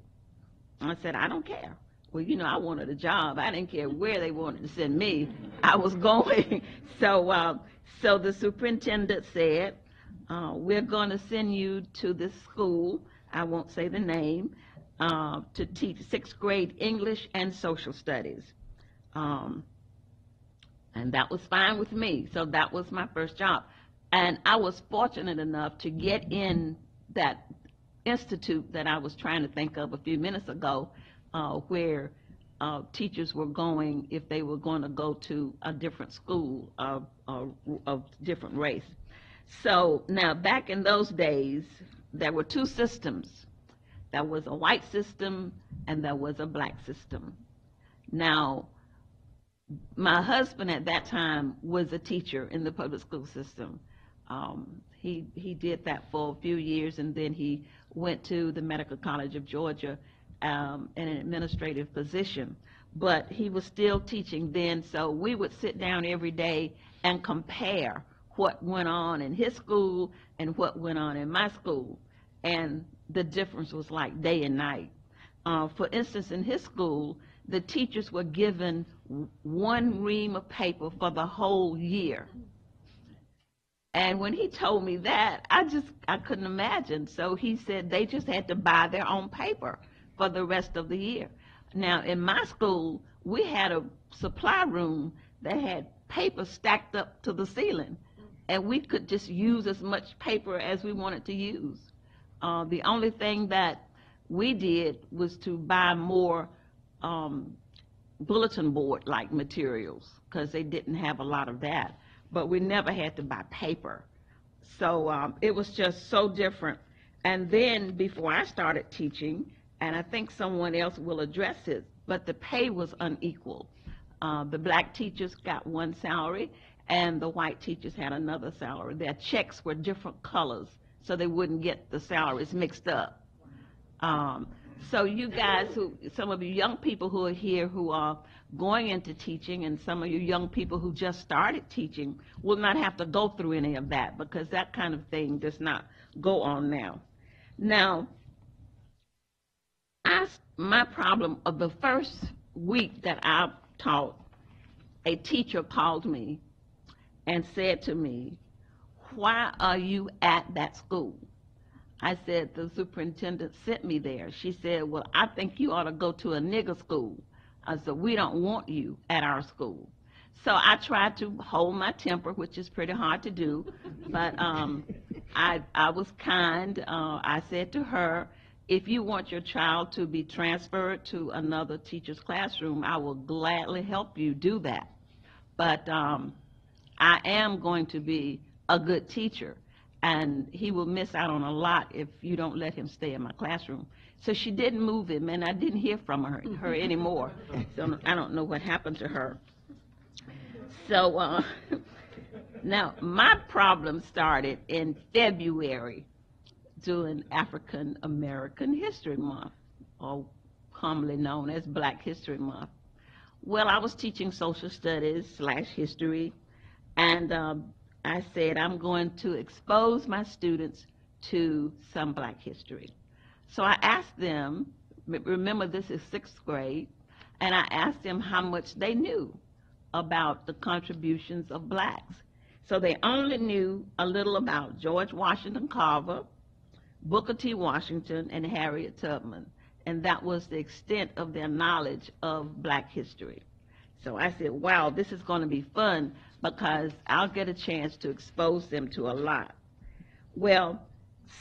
And I said, I don't care. Well, you know, I wanted a job. I didn't care where they wanted to send me. I was going. So, uh, so the superintendent said, uh, we're going to send you to this school, I won't say the name, Uh, to teach sixth grade English and social studies. Um, and that was fine with me. So that was my first job. And I was fortunate enough to get in that institute that I was trying to think of a few minutes ago, uh, where uh, teachers were going if they were going to go to a different school of, of, of different race. So now back in those days, there were two systems. There was a white system and there was a black system. Now, my husband at that time was a teacher in the public school system. Um, he, he did that for a few years, and then he went to the Medical College of Georgia um, in an administrative position. But he was still teaching then, so we would sit down every day and compare what went on in his school and what went on in my school. And the difference was like day and night. Uh, for instance, in his school, the teachers were given one ream of paper for the whole year. And when he told me that, I just, I couldn't imagine. So he said they just had to buy their own paper for the rest of the year. Now, in my school, we had a supply room that had paper stacked up to the ceiling, and we could just use as much paper as we wanted to use. Uh, the only thing that we did was to buy more um, bulletin board-like materials, because they didn't have a lot of that. But we never had to buy paper. So um, it was just so different. And then before I started teaching, and I think someone else will address it, but the pay was unequal. Uh, the black teachers got one salary, and the white teachers had another salary. Their checks were different colors, so they wouldn't get the salaries mixed up. Um, so you guys, who, some of you young people who are here who are going into teaching, and some of you young people who just started teaching, will not have to go through any of that, because that kind of thing does not go on now. Now, I, my problem of the first week that I taught, a teacher called me and said to me, why are you at that school? I said, the superintendent sent me there. She said, well, I think you ought to go to a nigger school. I said, we don't want you at our school. So I tried to hold my temper, which is pretty hard to do, but um, I, I was kind. Uh, I said to her, if you want your child to be transferred to another teacher's classroom, I will gladly help you do that. But um, I am going to be a good teacher, and he will miss out on a lot if you don't let him stay in my classroom. So she didn't move him, and I didn't hear from her, her anymore. So I don't know what happened to her. So uh, now my problem started in February during African American History Month, or commonly known as Black History Month. Well, I was teaching social studies slash history, and um, I said, I'm going to expose my students to some black history. So I asked them, remember this is sixth grade, and I asked them how much they knew about the contributions of blacks. So they only knew a little about George Washington Carver, Booker T. Washington, and Harriet Tubman, and that was the extent of their knowledge of black history. So I said, wow, this is going to be fun because I'll get a chance to expose them to a lot. Well,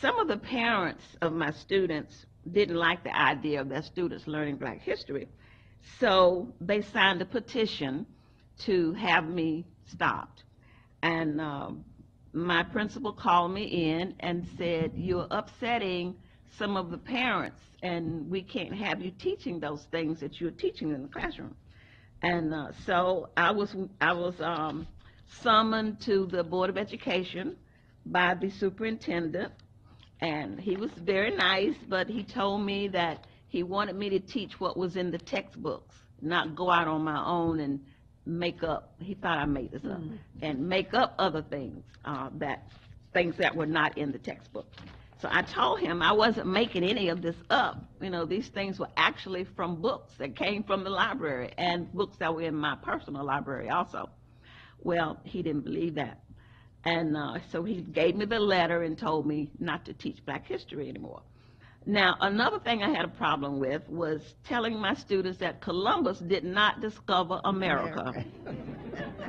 some of the parents of my students didn't like the idea of their students learning black history, so they signed a petition to have me stopped. And um, my principal called me in and said, you're upsetting some of the parents, and we can't have you teaching those things that you're teaching in the classroom. And uh, so I was, I was um, summoned to the Board of Education by the superintendent, and he was very nice, but he told me that he wanted me to teach what was in the textbooks, not go out on my own and make up, he thought I made this up, mm. and make up other things, uh, that things that were not in the textbook. So I told him I wasn't making any of this up. You know, these things were actually from books that came from the library and books that were in my personal library also. Well, he didn't believe that. And uh, so he gave me the letter and told me not to teach black history anymore. Now, another thing I had a problem with was telling my students that Columbus did not discover America. America.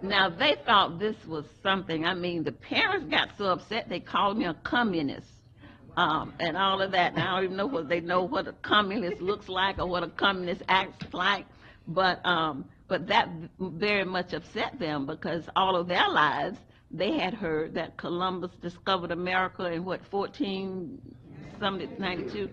Now, they thought this was something. I mean, the parents got so upset they called me a communist um, and all of that. And I don't even know what they know what a communist looks like or what a communist acts like. But, um, but that very much upset them because all of their lives they had heard that Columbus discovered America in, what, fourteen ninety-two,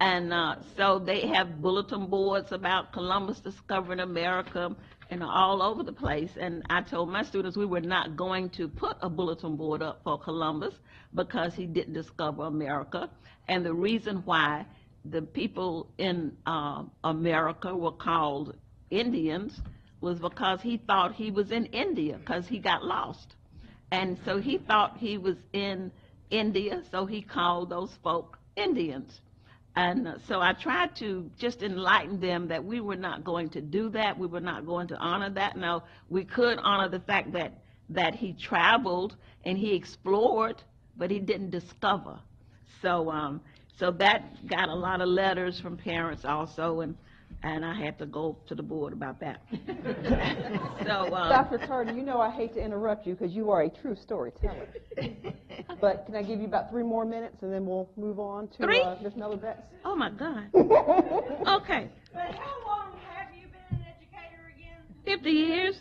and uh, so they have bulletin boards about Columbus discovering America and all over the place. And I told my students we were not going to put a bulletin board up for Columbus because he didn't discover America, and the reason why the people in uh, America were called Indians was because he thought he was in India because he got lost, and so he thought he was in India, so he called those folk Indians. And uh, so I tried to just enlighten them that we were not going to do that. We were not going to honor that. Now, we could honor the fact that, that he traveled and he explored, but he didn't discover. So um, so that got a lot of letters from parents also, and and I had to go to the board about that. So, um, Doctor Turner, you know I hate to interrupt you because you are a true storyteller. But can I give you about three more minutes and then we'll move on to three? Uh, Miz Miller Betts? Oh, my God. Okay. But how long have you been an educator again? fifty years.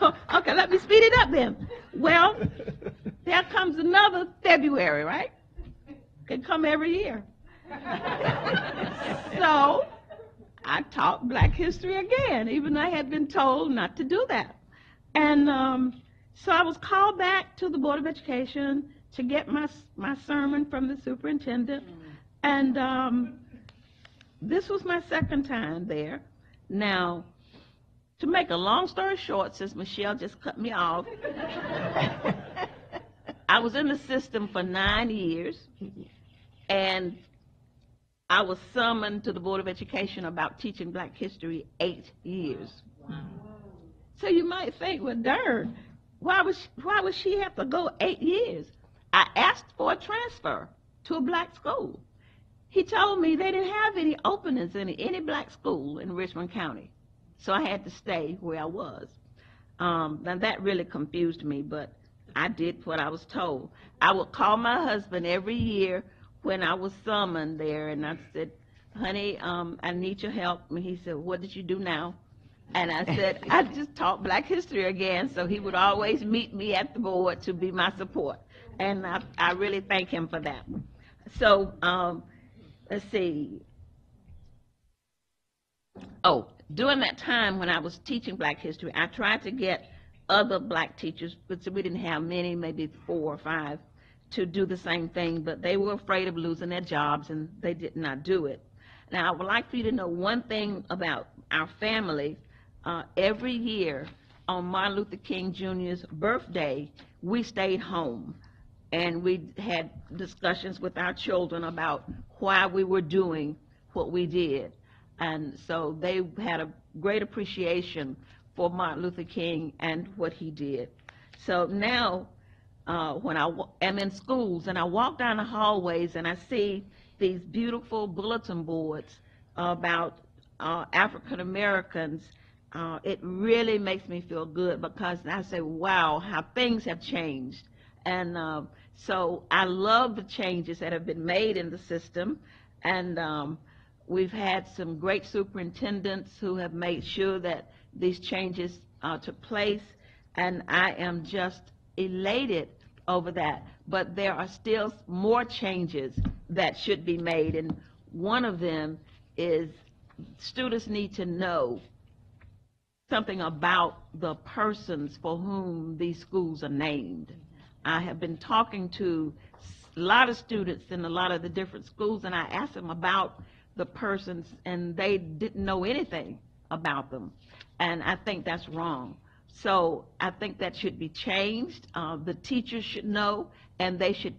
Woo! Okay, let me speed it up then. Well, there comes another February, right? Can come every year. So I taught black history again, even though I had been told not to do that. And um, so I was called back to the Board of Education to get my, my sermon from the superintendent. And um, this was my second time there. Now, to make a long story short, since Michelle just cut me off, I was in the system for nine years. And I was summoned to the Board of Education about teaching black history eight years. Wow. So you might think, well, darn, why would, she, why would she have to go eight years? I asked for a transfer to a black school. He told me they didn't have any openings in any black school in Richmond County, so I had to stay where I was. Um, and that really confused me, but I did what I was told. I would call my husband every year when I was summoned there, and I said, honey, um, I need your help. And he said, what did you do now? And I said, I just taught black history again. So he would always meet me at the board to be my support. And I, I really thank him for that. So um, let's see. Oh, during that time when I was teaching black history, I tried to get other black teachers, but we didn't have many, maybe four or five, to do the same thing, but they were afraid of losing their jobs and they did not do it. Now, I would like for you to know one thing about our family. Uh, every year on Martin Luther King Junior's birthday, we stayed home and we had discussions with our children about why we were doing what we did. And so they had a great appreciation for Martin Luther King and what he did. So now uh, when I am in schools and I walk down the hallways and I see these beautiful bulletin boards about uh, African Americans, uh, it really makes me feel good, because I say, wow, how things have changed. And uh, so I love the changes that have been made in the system. And um, we've had some great superintendents who have made sure that these changes uh, took place, and I am just elated over that. But there are still more changes that should be made, and one of them is students need to know something about the persons for whom these schools are named. I have been talking to a lot of students in a lot of the different schools, and I asked them about the persons, and they didn't know anything about them. And I think that's wrong. So I think that should be changed. Uh, the teachers should know, and they should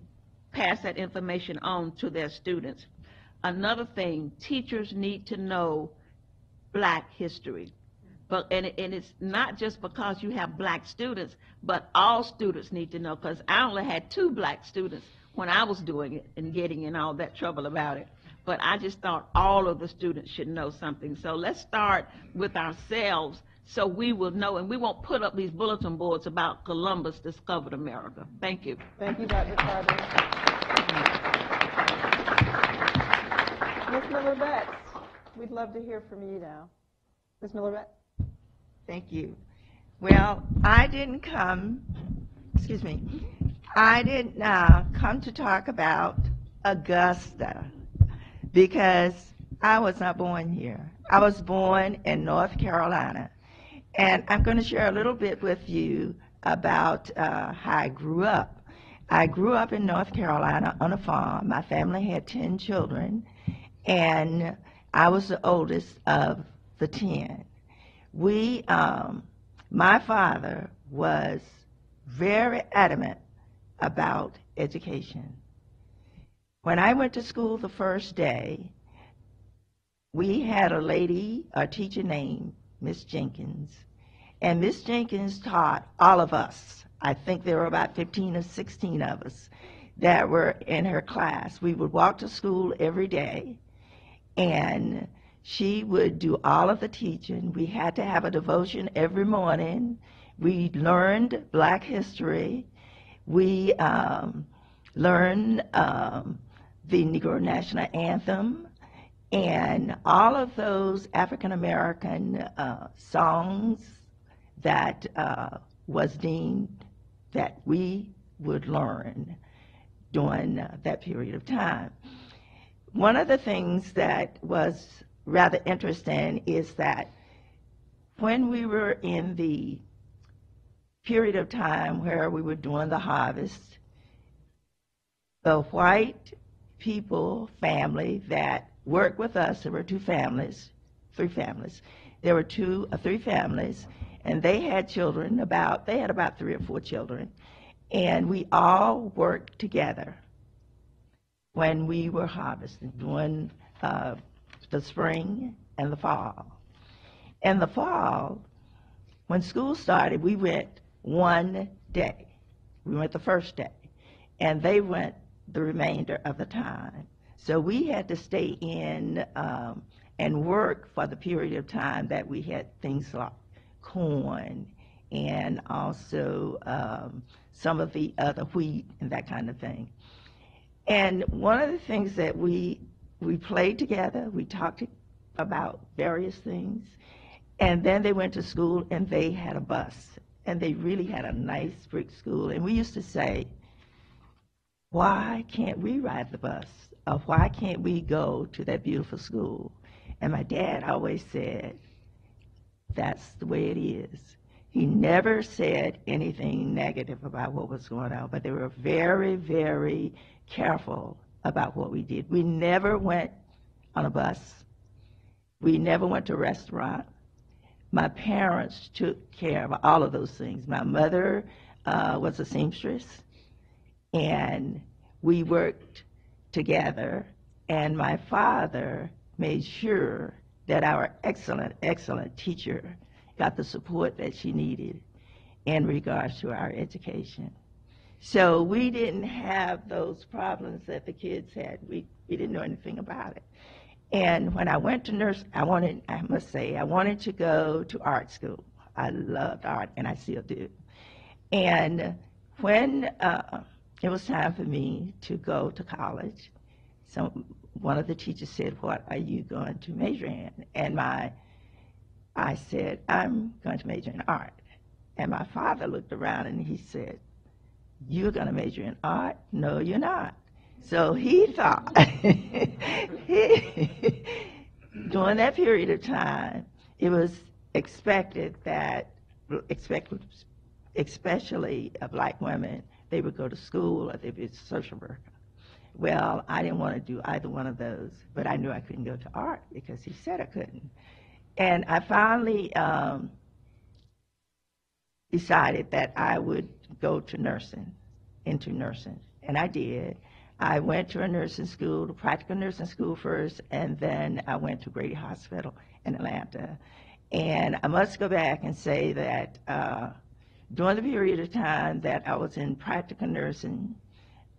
pass that information on to their students. Another thing, teachers need to know Black history. But, and, it, and it's not just because you have Black students, but all students need to know, because I only had two Black students when I was doing it and getting in all that trouble about it. But I just thought all of the students should know something. So let's start with ourselves, so we will know, and we won't put up these bulletin boards about Columbus discovered America. Thank you. Thank you, Doctor Carter. Miz Miller Betts, we'd love to hear from you now. Miz Miller Betts. Thank you. Well, I didn't come, excuse me, I didn't uh, come to talk about Augusta, because I was not born here. I was born in North Carolina. And I'm going to share a little bit with you about uh, how I grew up. I grew up in North Carolina on a farm. My family had ten children, and I was the oldest of the ten. We, um, my father was very adamant about education. When I went to school the first day, we had a lady, a teacher named Miss Jenkins, and Miss Jenkins taught all of us. I think there were about fifteen or sixteen of us that were in her class. We would walk to school every day, and she would do all of the teaching. We had to have a devotion every morning. We learned Black history. We um, learned um, the Negro National Anthem, and all of those African-American uh, songs that uh, was deemed that we would learn during uh, that period of time. One of the things that was rather interesting is that when we were in the period of time where we were doing the harvest, the white people family that worked with us, there were two families, three families. There were two or three families, and they had children about, they had about three or four children, and we all worked together when we were harvesting, during uh, the spring and the fall. In the fall, when school started, we went one day. We went the first day, and they went the remainder of the time. So we had to stay in um, and work for the period of time that we had things like corn and also um, some of the other wheat and that kind of thing. And one of the things that we, we played together, we talked about various things, and then they went to school and they had a bus, and they really had a nice brick school. And we used to say, why can't we ride the bus? Or why can't we go to that beautiful school? And my dad always said, that's the way it is. He never said anything negative about what was going on, but they were very, very careful about what we did. We never went on a bus. We never went to a restaurant. My parents took care of all of those things. My mother uh, was a seamstress, and we worked together, and my father made sure that our excellent, excellent teacher got the support that she needed in regards to our education. So we didn't have those problems that the kids had. We, we didn't know anything about it. And when I went to nurse, I wanted, I must say, I wanted to go to art school. I loved art, and I still do. And when uh, it was time for me to go to college, some, one of the teachers said, what are you going to major in? And my, I said, I'm going to major in art. And my father looked around and he said, you're going to major in art? No, you're not. So he thought, he, during that period of time, it was expected that, expect, especially of black women, they would go to school or they'd be a social worker. Well, I didn't want to do either one of those, but I knew I couldn't go to art because he said I couldn't. And I finally um, decided that I would go to nursing, into nursing, and I did. I went to a nursing school, to practical nursing school first, and then I went to Grady Hospital in Atlanta. And I must go back and say that uh, during the period of time that I was in practical nursing,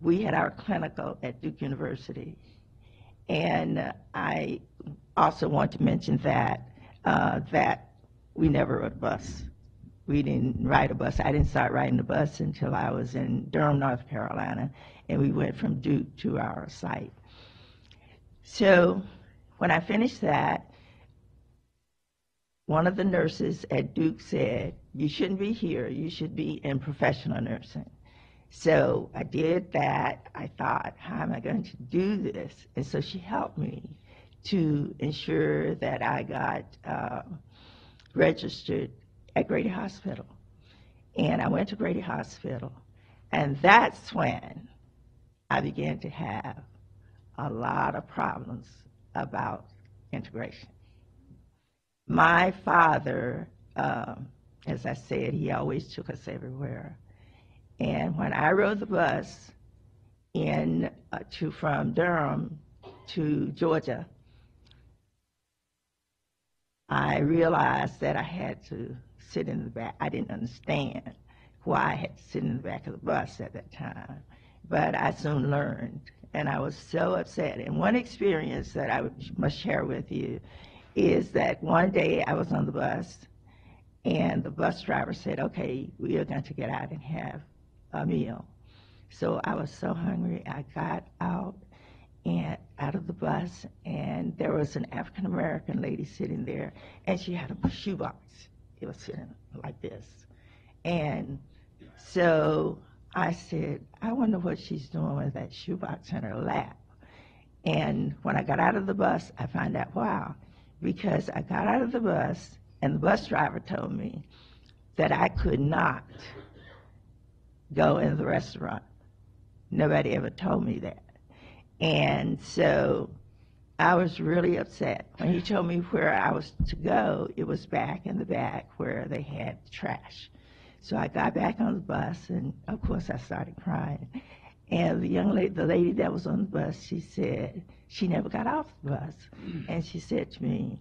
we had our clinical at Duke University. And I also want to mention that, uh, that we never rode a bus. We didn't ride a bus. I didn't start riding the bus until I was in Durham, North Carolina, and we went from Duke to our site. So when I finished that, one of the nurses at Duke said, you shouldn't be here. You should be in professional nursing. So I did that. I thought, how am I going to do this? And so she helped me to ensure that I got uh, registered at Grady Hospital. And I went to Grady Hospital. And that's when I began to have a lot of problems about integration. My father, um, as I said, he always took us everywhere. And when I rode the bus in, uh, to, from Durham to Georgia, I realized that I had to sit in the back. I didn't understand why I had to sit in the back of the bus at that time. But I soon learned, and I was so upset. And one experience that I must share with you is that one day I was on the bus, and the bus driver said, okay, we are going to get out and have a meal. So I was so hungry, I got out and out of the bus, and there was an African-American lady sitting there, and she had a shoebox. It was sitting like this. And so I said, I wonder what she's doing with that shoebox in her lap. And when I got out of the bus, I found out, wow, because I got out of the bus, and the bus driver told me that I could not go in the restaurant. Nobody ever told me that. And so I was really upset. When he told me where I was to go, it was back in the back where they had trash. So I got back on the bus, and of course I started crying. And the young lady, the lady that was on the bus, she said, she never got off the bus. And she said to me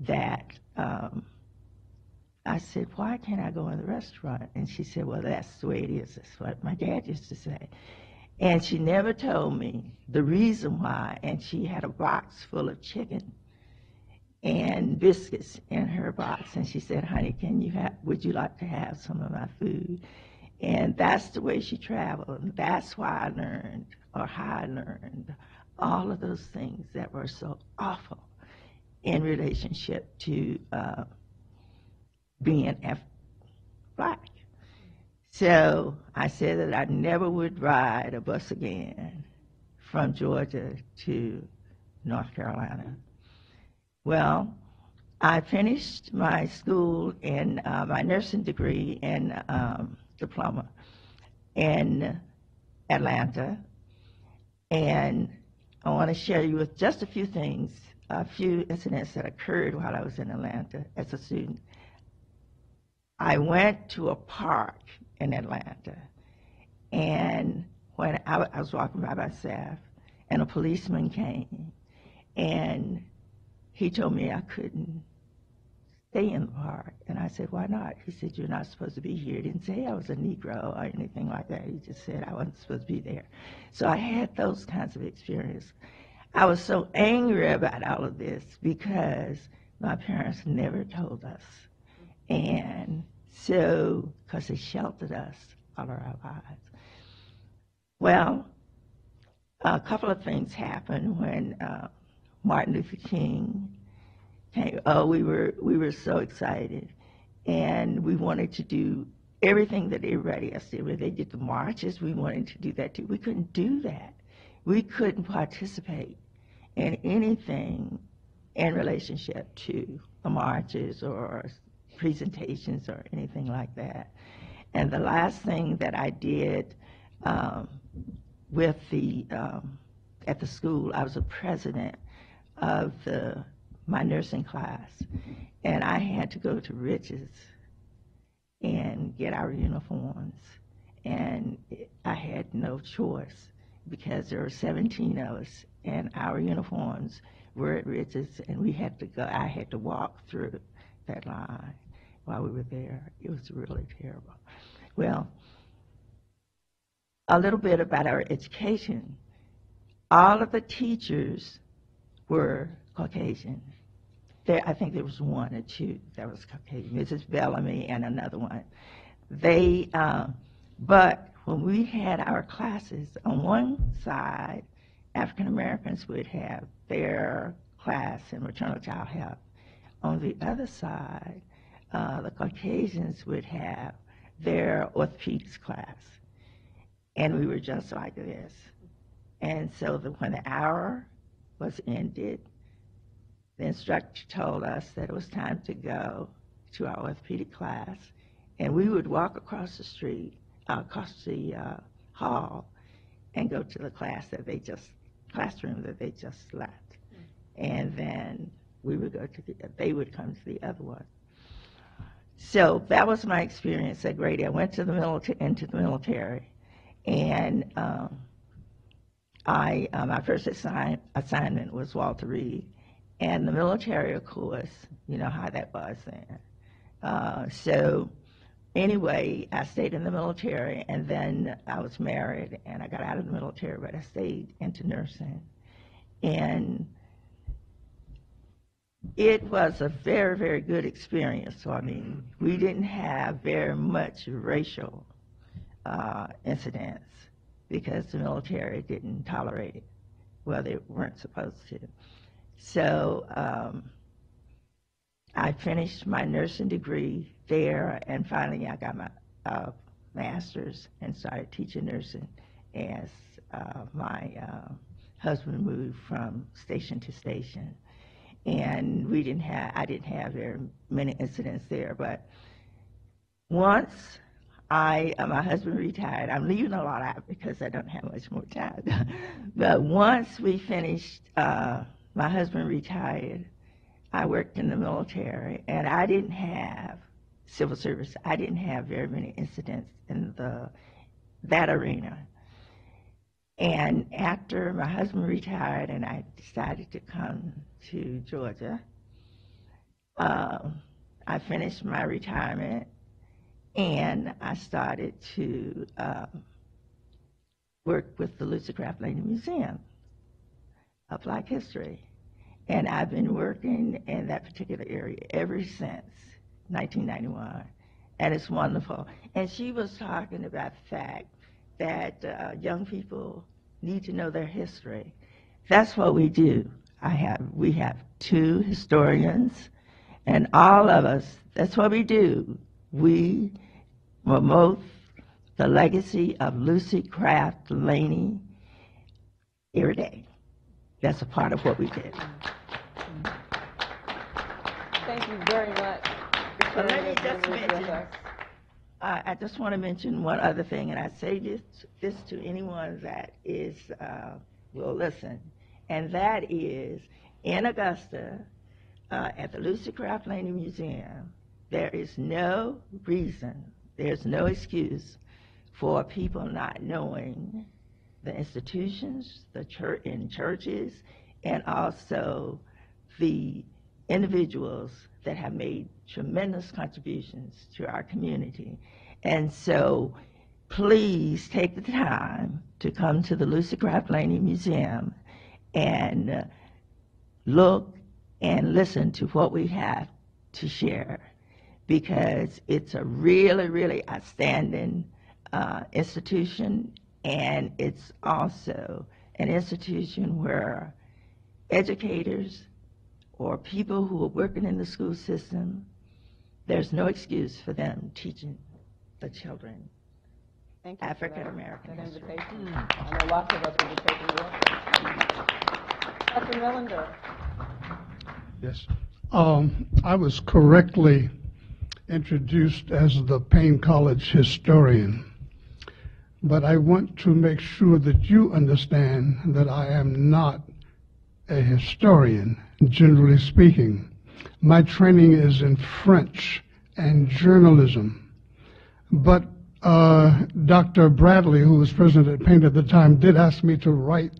that, um, I said, why can't I go in the restaurant? And she said, well, that's the way it is. That's what my dad used to say. And she never told me the reason why. And she had a box full of chicken and biscuits in her box. And she said, honey, can you have, would you like to have some of my food? And that's the way she traveled. And that's why I learned, or how I learned, all of those things that were so awful in relationship to uh, being Af black. So I said that I never would ride a bus again from Georgia to North Carolina. Well, I finished my school and uh, my nursing degree and um, diploma in Atlanta, and I want to share you with just a few things, a few incidents that occurred while I was in Atlanta as a student. I went to a park in Atlanta, and when I, I was walking by myself, and a policeman came, and He told me I couldn't stay in the park. And I said, why not? He said, you're not supposed to be here. He didn't say I was a Negro or anything like that. He just said I wasn't supposed to be there. So I had those kinds of experiences. I was so angry about all of this because my parents never told us. And so, because they sheltered us all our lives. Well, a couple of things happened when uh, Martin Luther King came. Oh, we were we were so excited, and we wanted to do everything that everybody else did. When they did the marches, we wanted to do that too. We couldn't do that. We couldn't participate in anything in relationship to the marches or presentations or anything like that. And the last thing that I did um, with the um, at the school, I was a president of the my nursing class, and I had to go to Rich's and get our uniforms, and it, I had no choice because there were seventeen of us, and our uniforms were at Rich's, and we had to go. I had to walk through that line while we were there. It was really terrible. Well, a little bit about our education. All of the teachers were Caucasian. There, I think there was one or two that was Caucasian, Missus Bellamy and another one. They, uh, but when we had our classes, on one side, African Americans would have their class in maternal child health. On the other side, uh, the Caucasians would have their orthopedics class. And we were just like this. And so the, when the hour was ended, the instructor told us that it was time to go to our orthopedic class, and we would walk across the street, uh, across the uh, hall, and go to the class that they just, classroom that they just left. Mm-hmm. And then we would go to the, they would come to the other one. So that was my experience at Grady. I went to the military, into the military, and um, I, uh, my first assign assignment was Walter Reed. And the military, of course, you know how that was then. Uh, so anyway, I stayed in the military, and then I was married, and I got out of the military, but I stayed into nursing. And it was a very, very good experience for me. We didn't have very much racial uh, incidents because the military didn't tolerate it. Well, they weren't supposed to. So um, I finished my nursing degree there, and finally I got my uh, master's and started teaching nursing as uh, my uh, husband moved from station to station. And we didn't have, I didn't have very many incidents there, but once I, uh, my husband retired, I'm leaving a lot out because I don't have much more time, but once we finished, uh, my husband retired, I worked in the military, and I didn't have civil service. I didn't have very many incidents in the, that arena. And after my husband retired and I decided to come to Georgia, um, I finished my retirement, and I started to um, work with the Lucy Craft Laney Museum of Black History. And I've been working in that particular area ever since nineteen ninety-one, and it's wonderful. And she was talking about the fact that uh, young people need to know their history. That's what we do. I have, we have two historians, and all of us, that's what we do. We promote the legacy of Lucy Craft Laney every day. That's a part of what we did. Thank you very much. Well, let me just mention, uh, I just want to mention one other thing, and I say this, this to anyone that is, uh, will listen, and that is in Augusta, uh, at the Lucy Craft Laney Museum, there is no reason, there's no excuse for people not knowing the institutions, the church, in churches, and also the individuals that have made tremendous contributions to our community. And so please take the time to come to the Lucy Craft Laney Museum and uh, look and listen to what we have to share, because it's a really, really outstanding uh, institution, and it's also an institution where educators or people who are working in the school system, there's no excuse for them teaching the children African-American history. I know lots of us will be taking you up. Doctor Millender. Yes. Um, I was correctly introduced as the Paine College historian, but I want to make sure that you understand that I am not a historian, generally speaking. My training is in French and journalism, but uh, Doctor Bradley, who was president at Paine at the time, did ask me to write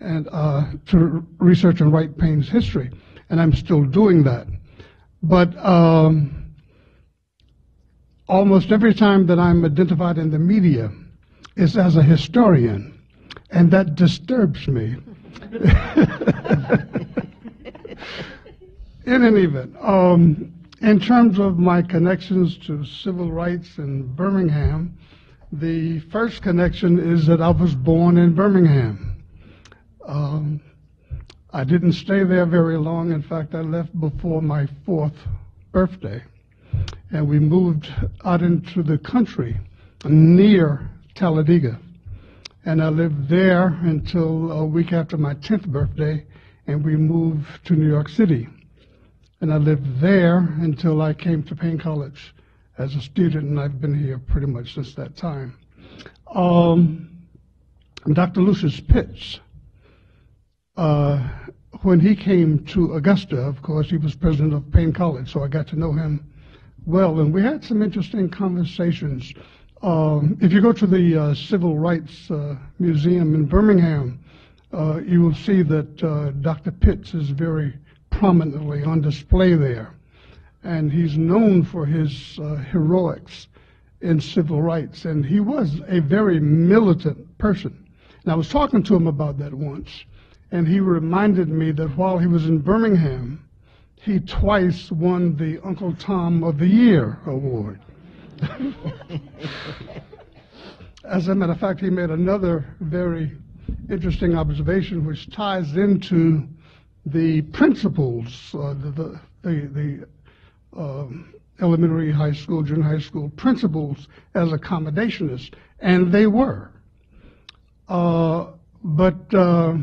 and uh, to research and write Paine's history, and I'm still doing that. But um, almost every time that I'm identified in the media is as a historian, and that disturbs me. In any event, um, in terms of my connections to civil rights in Birmingham, the first connection is that I was born in Birmingham. Um, I didn't stay there very long. In fact, I left before my fourth birthday, and we moved out into the country near Talladega. And I lived there until a week after my tenth birthday, and we moved to New York City. And I lived there until I came to Paine College as a student, and I've been here pretty much since that time. Um, Doctor Lucius Pitts, uh, when he came to Augusta, of course, he was president of Paine College, so I got to know him well, and we had some interesting conversations. Um, if you go to the uh, Civil Rights uh, Museum in Birmingham, uh, you will see that uh, Doctor Pitts is very prominently on display there, and he's known for his uh, heroics in civil rights, and he was a very militant person. And I was talking to him about that once, and he reminded me that while he was in Birmingham, he twice won the Uncle Tom of the Year award. As a matter of fact, he made another very interesting observation, which ties into the principles, uh, the the, the uh, elementary, high school, junior high school principles as accommodationists, and they were. Uh, but uh,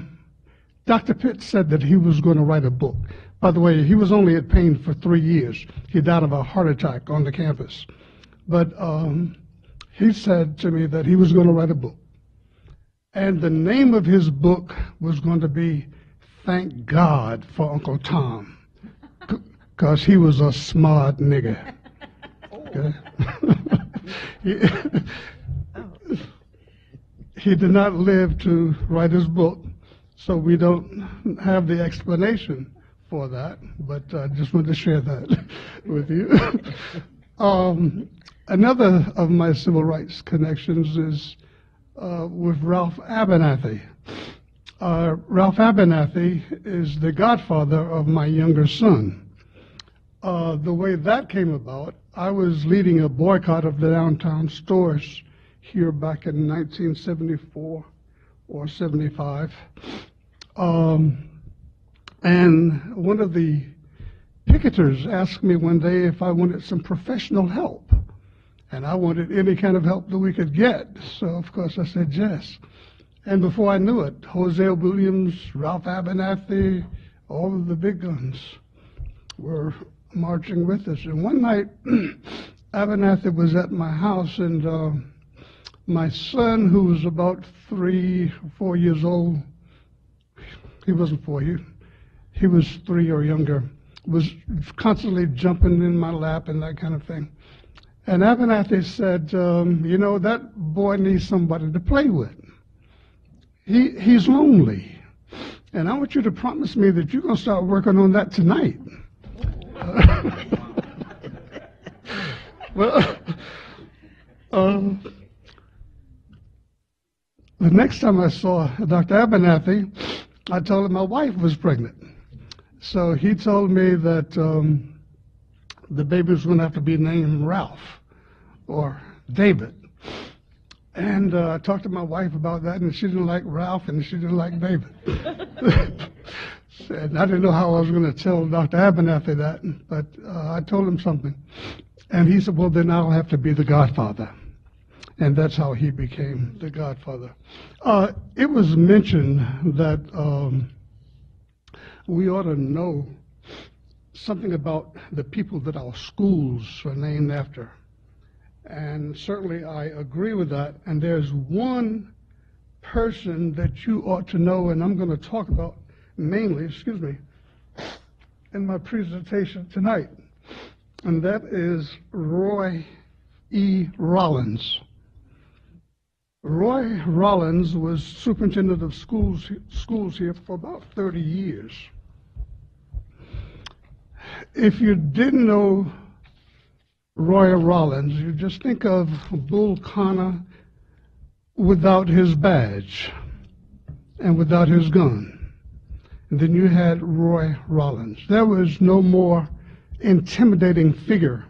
Doctor Pitts said that he was going to write a book. By the way, he was only at Paine for three years. He died of a heart attack on the campus. But um, he said to me that he was going to write a book. And the name of his book was going to be Thank God for Uncle Tom, because he was a smart nigger. Okay? he, he did not live to write his book, so we don't have the explanation for that, but I uh, just wanted to share that with you. um, Another of my civil rights connections is uh, with Ralph Abernathy. Uh, Ralph Abernathy is the godfather of my younger son. Uh, the way that came about, I was leading a boycott of the downtown stores here back in nineteen seventy-four or seventy-five. Um, and one of the picketers asked me one day if I wanted some professional help. And I wanted any kind of help that we could get. So, of course, I said yes. And before I knew it, Hosea Williams, Ralph Abernathy, all of the big guns were marching with us. And one night, Abernathy was at my house, and uh, my son, who was about three, four years old, he wasn't four, he, he was three or younger, was constantly jumping in my lap and that kind of thing. And Abernathy said, um, you know, that boy needs somebody to play with. He, he's lonely. And I want you to promise me that you're going to start working on that tonight. Uh, well, um, the next time I saw Doctor Abernathy, I told him my wife was pregnant. So he told me that um, the baby was going to have to be named Ralph or David. And uh, I talked to my wife about that, and she didn't like Ralph, and she didn't like David. And I didn't know how I was going to tell Doctor Abernathy that, but uh, I told him something. And he said, well, then I'll have to be the godfather. And that's how he became the godfather. Uh, it was mentioned that um, we ought to know something about the people that our schools are named after. And certainly I agree with that. And there's one person that you ought to know, and I'm going to talk about mainly, excuse me, in my presentation tonight. And that is Roy E. Rollins. Roy Rollins was superintendent of schools, schools here for about thirty years. If you didn't know Roy Rollins, you just think of Bull Connor without his badge and without his gun. And then you had Roy Rollins. There was no more intimidating figure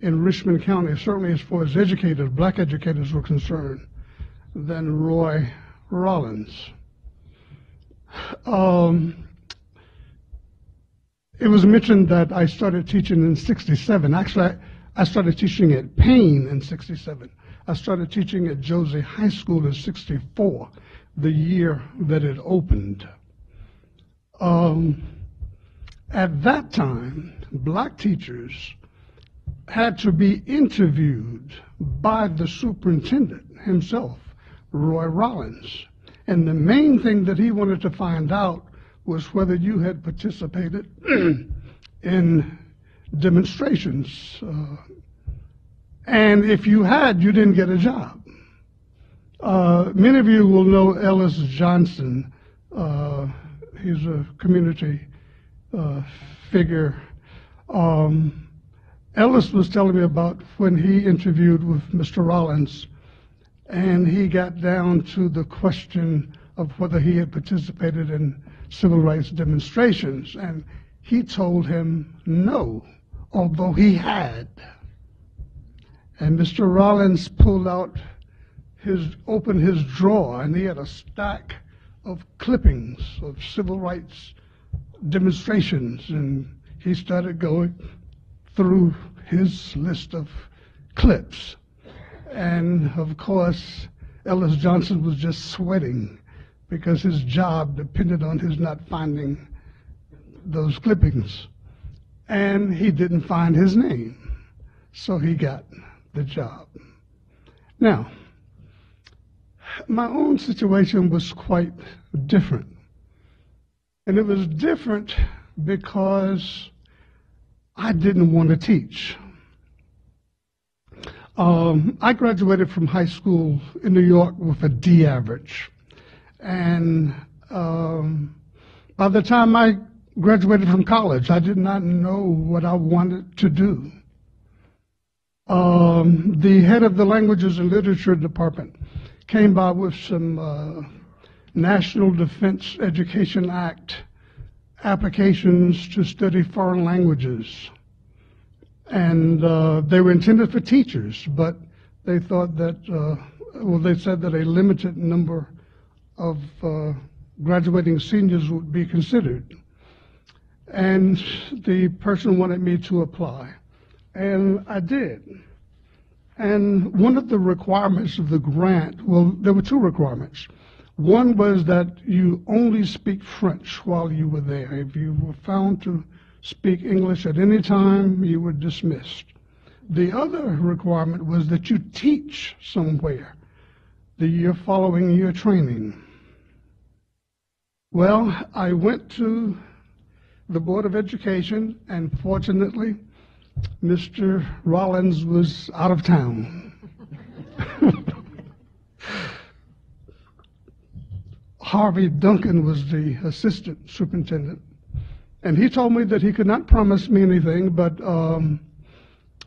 in Richmond County, certainly as far as educators, black educators were concerned, than Roy Rollins. Um, it was mentioned that I started teaching in sixty-seven. Actually, I, I started teaching at Paine in sixty-seven. I started teaching at Josie High School in sixty-four, the year that it opened. Um, at that time, black teachers had to be interviewed by the superintendent himself, Roy Rollins. And the main thing that he wanted to find out was whether you had participated in demonstrations, uh, and if you had, you didn't get a job. Uh, many of you will know Ellis Johnson. Uh, he's a community uh, figure. Um, Ellis was telling me about when he interviewed with Mister Rollins, and he got down to the question of whether he had participated in civil rights demonstrations, and he told him no, although he had. And Mister Rollins pulled out his, opened his drawer, and he had a stack of clippings of civil rights demonstrations, and he started going through his list of clips. And of course, Ellis Johnson was just sweating because his job depended on his not finding those clippings. And he didn't find his name. So he got the job. Now, my own situation was quite different. And it was different because I didn't want to teach. Um, I graduated from high school in New York with a D average. And um, by the time I graduated from college, I did not know what I wanted to do. Um, the head of the Languages and Literature Department came by with some uh, National Defense Education Act applications to study foreign languages. And uh, they were intended for teachers, but they thought that, uh, well, they said that a limited number of uh, graduating seniors would be considered. And the person wanted me to apply. And I did. And one of the requirements of the grant, well, there were two requirements. One was that you only speak French while you were there. If you were found to speak English at any time, you were dismissed. The other requirement was that you teach somewhere the year following your training. Well, I went to the Board of Education, and fortunately, Mister Rollins was out of town. Harvey Duncan was the assistant superintendent. And he told me that he could not promise me anything, but um,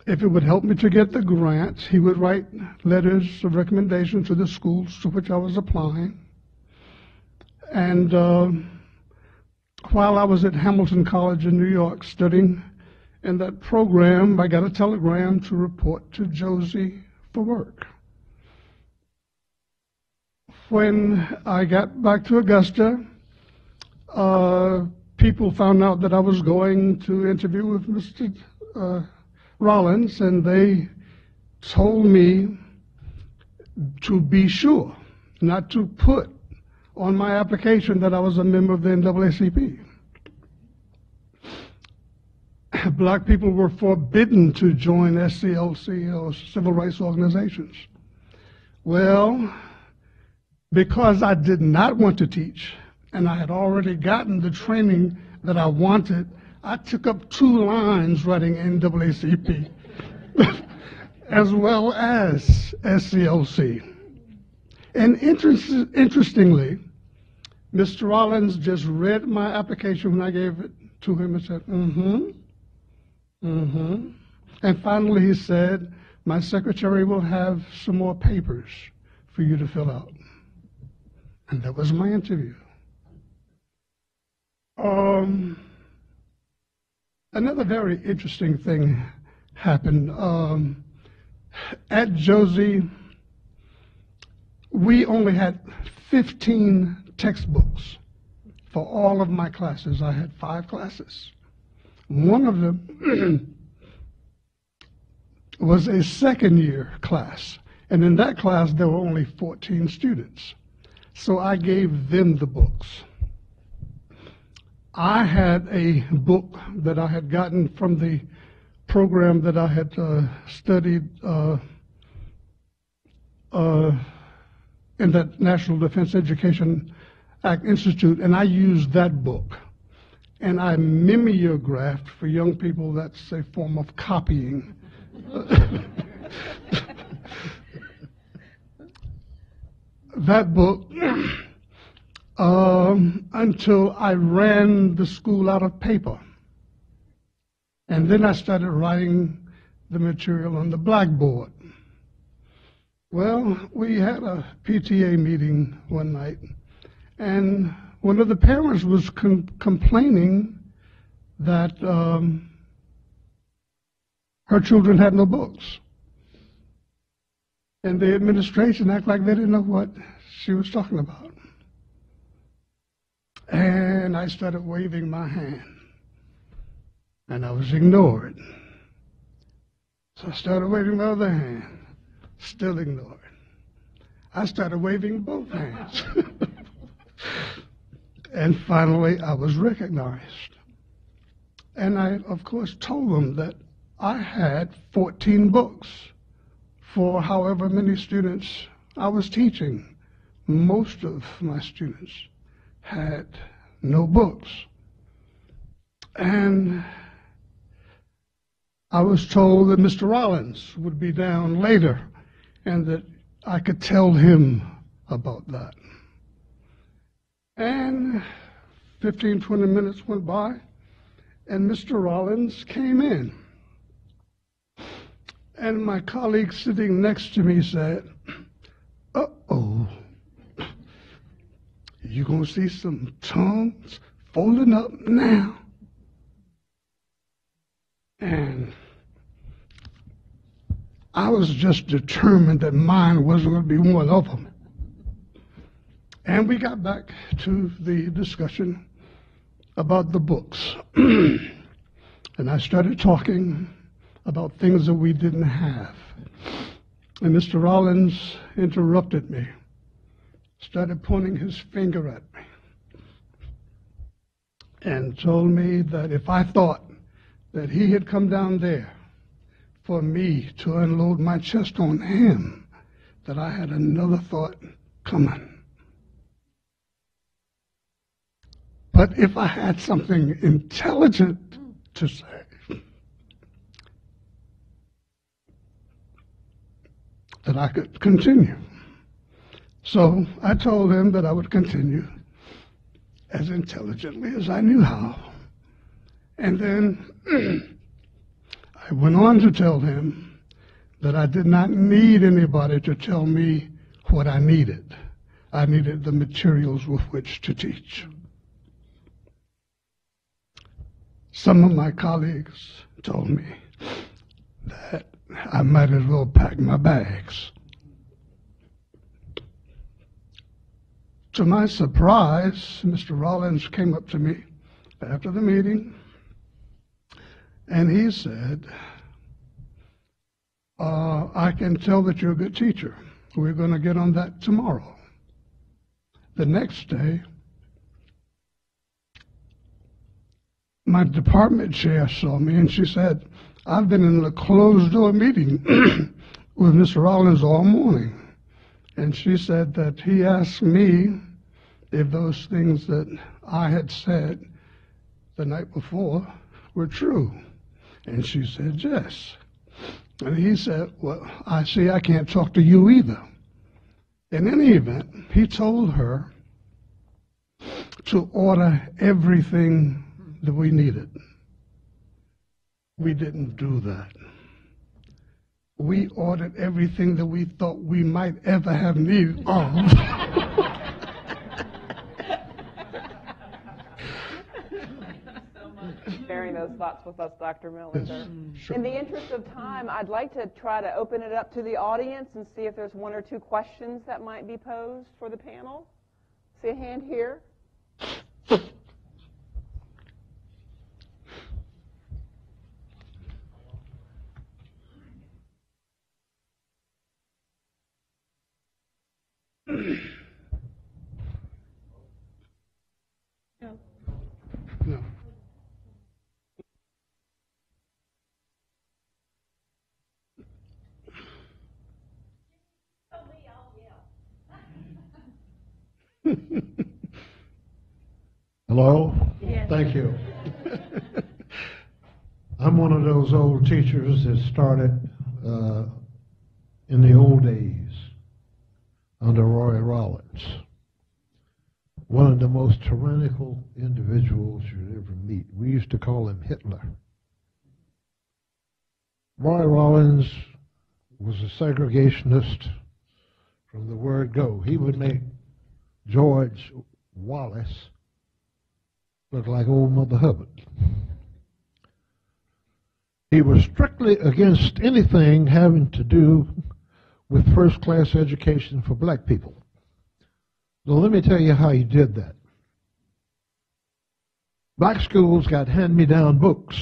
if it would help me to get the grants, he would write letters of recommendation to the schools to which I was applying. And uh, while I was at Hamilton College in New York studying in that program, I got a telegram to report to Josie for work. When I got back to Augusta, uh, people found out that I was going to interview with Mister Uh, Rollins, and they told me to be sure not to put on my application that I was a member of the N double A C P. Black people were forbidden to join S C L C or civil rights organizations. Well, because I did not want to teach, and I had already gotten the training that I wanted, I took up two lines writing N double A C P, as well as S C L C. And interest, interestingly, Mister Rollins just read my application when I gave it to him and said, mm-hmm, mm-hmm. And finally he said, my secretary will have some more papers for you to fill out. And that was my interview. Um, Another very interesting thing happened. Um, at Josie, we only had fifteen textbooks for all of my classes. I had five classes. One of them was a second year class. And in that class, there were only fourteen students. So I gave them the books. I had a book that I had gotten from the program that I had uh, studied uh, uh, in the National Defense Education Act Institute, and I used that book. And I mimeographed, for young people, that's a form of copying. That book. Um, until I ran the school out of paper. And then I started writing the material on the blackboard. Well, we had a P T A meeting one night, and one of the parents was com complaining that um, her children had no books. And the administration acted like they didn't know what she was talking about. And I started waving my hand, and I was ignored. So I started waving my other hand, still ignored. I started waving both hands. And finally, I was recognized. And I, of course, told them that I had fourteen books for however many students I was teaching. Most of my students had no books. And I was told that Mister Rollins would be down later and that I could tell him about that. And fifteen, twenty minutes went by, and Mister Rollins came in. And my colleague sitting next to me said, uh-oh. You're going to see some tongues folding up now. And I was just determined that mine wasn't going to be one of them. And we got back to the discussion about the books. And I started talking about things that we didn't have. And Mister Rollins interrupted me, started pointing his finger at me, and told me that if I thought that he had come down there for me to unload my chest on him, that I had another thought coming. But if I had something intelligent to say, that I could continue. So I told him that I would continue as intelligently as I knew how. And then I went on to tell him that I did not need anybody to tell me what I needed. I needed the materials with which to teach. Some of my colleagues told me that I might as well pack my bags. To my surprise, Mister Rollins came up to me after the meeting, and he said, uh, I can tell that you're a good teacher. We're going to get on that tomorrow. The next day, my department chair saw me, and she said, I've been in a closed-door meeting with Mister Rollins all morning. And she said that he asked me if those things that I had said the night before were true. And she said, yes. And he said, well, I see I can't talk to you either. In any event, he told her to order everything that we needed. We didn't do that. We ordered everything that we thought we might ever have need of. Sharing those thoughts with us, Doctor Millender. Yes, sure. In the interest of time, I'd like to try to open it up to the audience and see if there's one or two questions that might be posed for the panel. See a hand here. No. No. Hello? Yes. Thank you. I'm one of those old teachers that started uh, in the old days under Roy E. Rollins, one of the most tyrannical individuals you'd ever meet. We used to call him Hitler. Roy E. Rollins was a segregationist from the word go. He would make George Wallace look like old Mother Hubbard. He was strictly against anything having to do with first-class education for black people. Now let me tell you how he did that. Black schools got hand-me-down books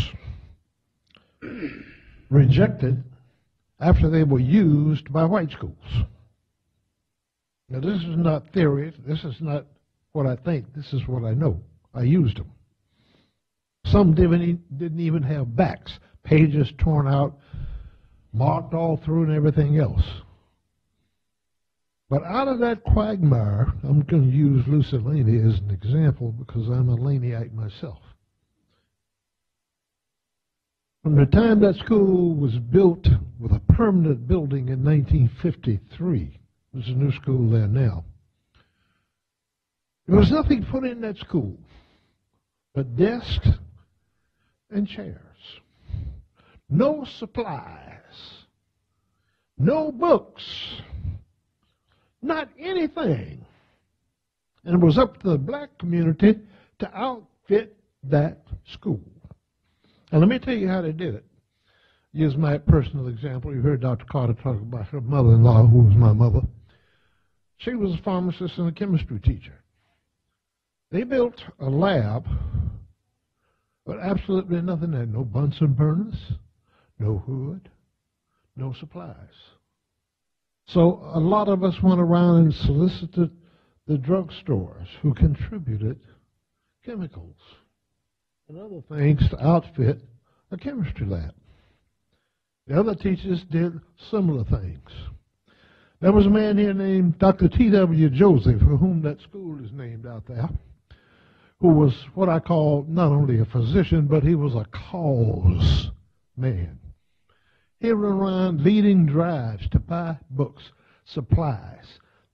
rejected after they were used by white schools. Now this is not theory, this is not what I think, this is what I know. I used them. Some didn't even have backs, pages torn out, marked all through and everything else. But out of that quagmire, I'm going to use Lucy Laney as an example because I'm a Laneyite myself. From the time that school was built with a permanent building in nineteen fifty-three, there's a new school there now, there was nothing put in that school but desks and chairs. No supplies, no books, not anything. And it was up to the black community to outfit that school. And let me tell you how they did it. Use my personal example. You heard Doctor Carter talk about her mother-in-law, who was my mother. She was a pharmacist and a chemistry teacher. They built a lab with absolutely nothing there. No Bunsen burners, no hood, no supplies. So a lot of us went around and solicited the drugstores who contributed chemicals and other things to outfit a chemistry lab. The other teachers did similar things. There was a man here named Doctor T W Joseph, for whom that school is named out there, who was what I call not only a physician, but he was a cause man. He ran around leading drives to buy books, supplies,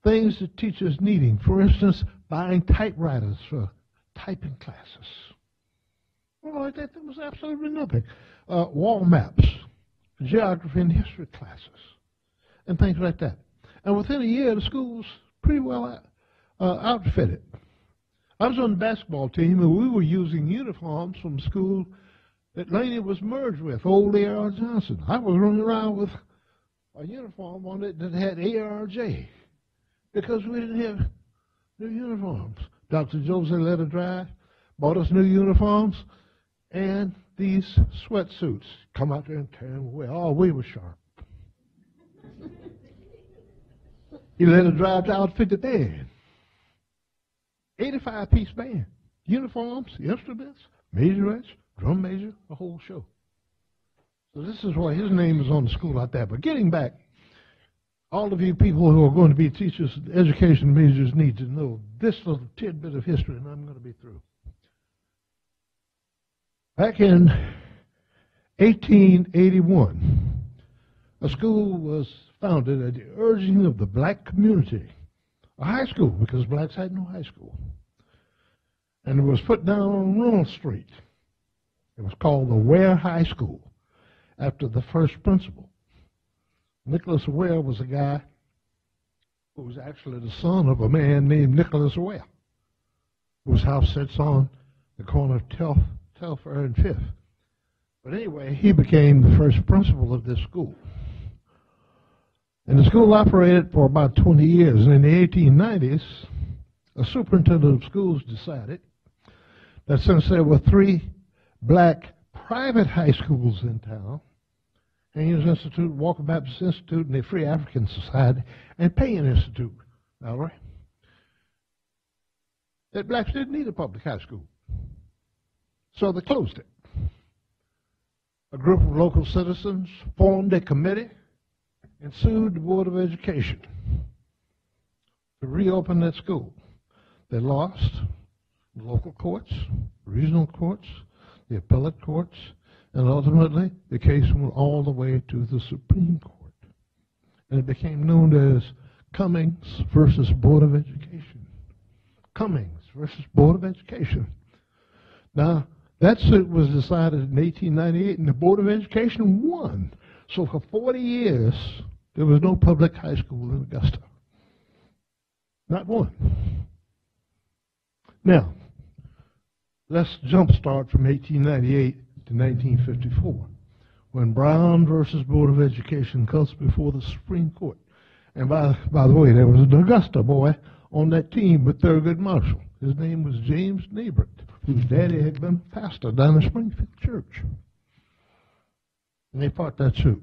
things the teachers needing. For instance, buying typewriters for typing classes. Well, like that, there was absolutely nothing. Uh, wall maps, geography and history classes, and things like that. And within a year, the school was pretty well uh, outfitted. I was on the basketball team, and we were using uniforms from school that Laney was merged with, old A R Johnson. I was running around with a uniform on it that had A R J because we didn't have new uniforms. Doctor Jose Letter Drive bought us new uniforms and these sweatsuits. Come out there and tear them away. Oh, we were sharp. He let her drive the outfit the band. eighty-five piece band. Uniforms, instruments, majorettes, drum major, a whole show. So this is why his name is on the school out there. But getting back, all of you people who are going to be teachers, education majors need to know this little tidbit of history, and I'm going to be through. Back in eighteen eighty-one, a school was founded at the urging of the black community, a high school, because blacks had no high school. And it was put down on Ronald Street. It was called the Ware High School, after the first principal. Nicholas Ware was a guy who was actually the son of a man named Nicholas Ware, whose house sits on the corner of Telf, Telfair and Fifth. But anyway, he became the first principal of this school. And the school operated for about twenty years. And in the eighteen nineties, a superintendent of schools decided that since there were three black private high schools in town, Haynes Institute, Walker Baptist Institute, and the Free African Society, and Paine Institute, Mallory, that blacks didn't need a public high school. So they closed it. A group of local citizens formed a committee and sued the Board of Education to reopen that school. They lost the local courts, regional courts, the appellate courts, and ultimately the case went all the way to the Supreme Court. And it became known as Cummings versus Board of Education. Cummings versus Board of Education. Now, that suit was decided in eighteen ninety-eight, and the Board of Education won. So for forty years, there was no public high school in Augusta. Not one. Now, let's jumpstart from eighteen ninety-eight to nineteen fifty-four, when Brown versus Board of Education comes before the Supreme Court. And by, by the way, there was an Augusta boy on that team with Thurgood Marshall. His name was James Neighbert, whose daddy had been a pastor down in Springfield Church. And they fought that suit.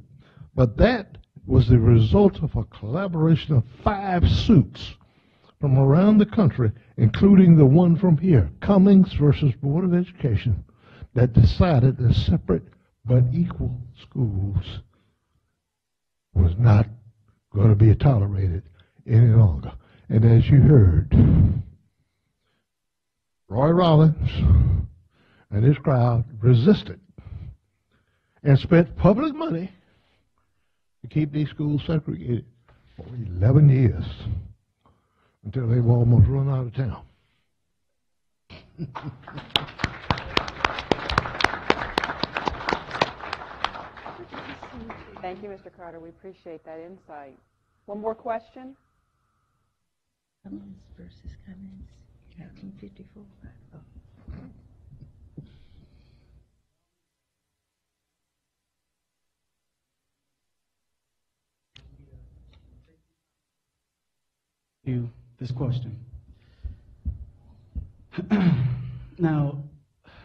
But that was the result of a collaboration of five suits from around the country, including the one from here, Cummings versus Board of Education, that decided that separate but equal schools was not going to be tolerated any longer. And as you heard, Roy Rollins and his crowd resisted and spent public money to keep these schools segregated for eleven years until they were almost run out of town. Thank you, Mister Carter. We appreciate that insight. One more question? Cummings versus Cummings, nineteen fifty-four. Oh. You this question. Now,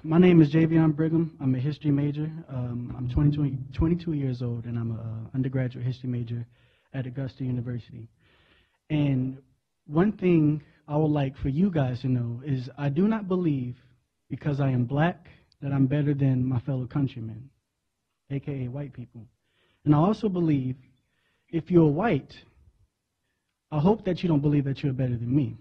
my name is Javion Brigham. I'm a history major. Um, I'm twenty-two years old, and I'm an undergraduate history major at Augusta University. And one thing I would like for you guys to know is I do not believe, because I am black, that I'm better than my fellow countrymen, A K A white people. And I also believe if you're white, I hope that you don't believe that you're better than me.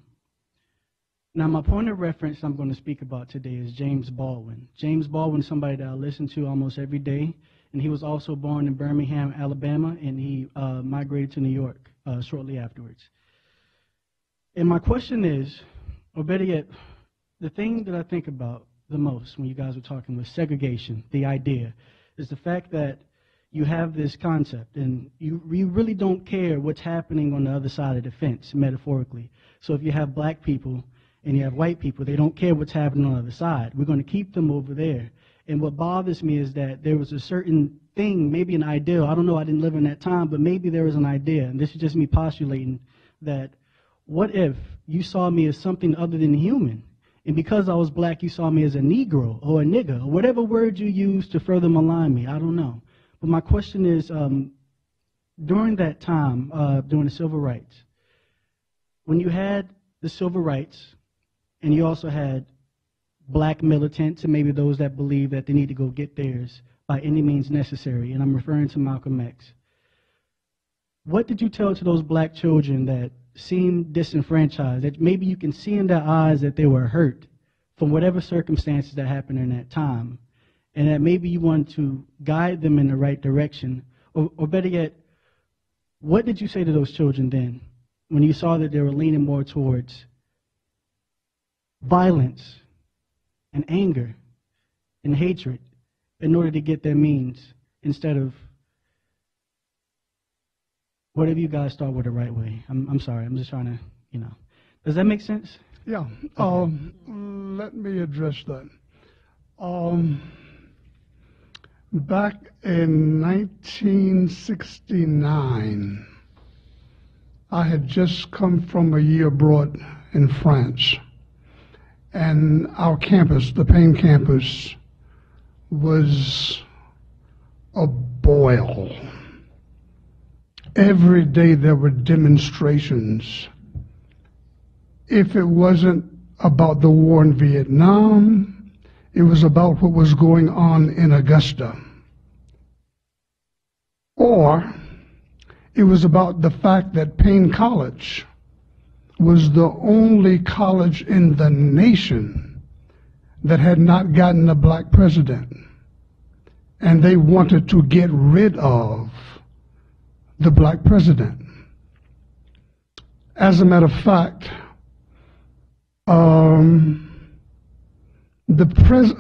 Now, my point of reference I'm going to speak about today is James Baldwin. James Baldwin is somebody that I listen to almost every day, and he was also born in Birmingham, Alabama, and he uh, migrated to New York uh, shortly afterwards. And my question is, or better yet, the thing that I think about the most when you guys were talking was segregation, the idea, is the fact that you have this concept and you, you really don't care what's happening on the other side of the fence, metaphorically. So if you have black people and you have white people, they don't care what's happening on the other side. We're going to keep them over there. And what bothers me is that there was a certain thing, maybe an ideal, I don't know, I didn't live in that time, but maybe there was an idea, and this is just me postulating, that what if you saw me as something other than human? And because I was black, you saw me as a Negro or a nigger, or whatever word you use to further malign me, I don't know. But my question is, um, during that time, uh, during the civil rights, when you had the civil rights, and you also had black militants and maybe those that believe that they need to go get theirs by any means necessary, and I'm referring to Malcolm X, what did you tell to those black children that seemed disenfranchised, that maybe you can see in their eyes that they were hurt from whatever circumstances that happened in that time? And that maybe you want to guide them in the right direction, or, or better yet, what did you say to those children then when you saw that they were leaning more towards violence and anger and hatred in order to get their means instead of whatever you guys thought were the right way? I'm, I'm sorry, I'm just trying to, you know. Does that make sense? Yeah, okay. um, let me address that. Um, Back in nineteen sixty-nine, I had just come from a year abroad in France, and our campus, the Paine campus, was a boil. Every day there were demonstrations. If it wasn't about the war in Vietnam, it was about what was going on in Augusta. Or it was about the fact that Paine College was the only college in the nation that had not gotten a black president. And they wanted to get rid of the black president. As a matter of fact, um, the pres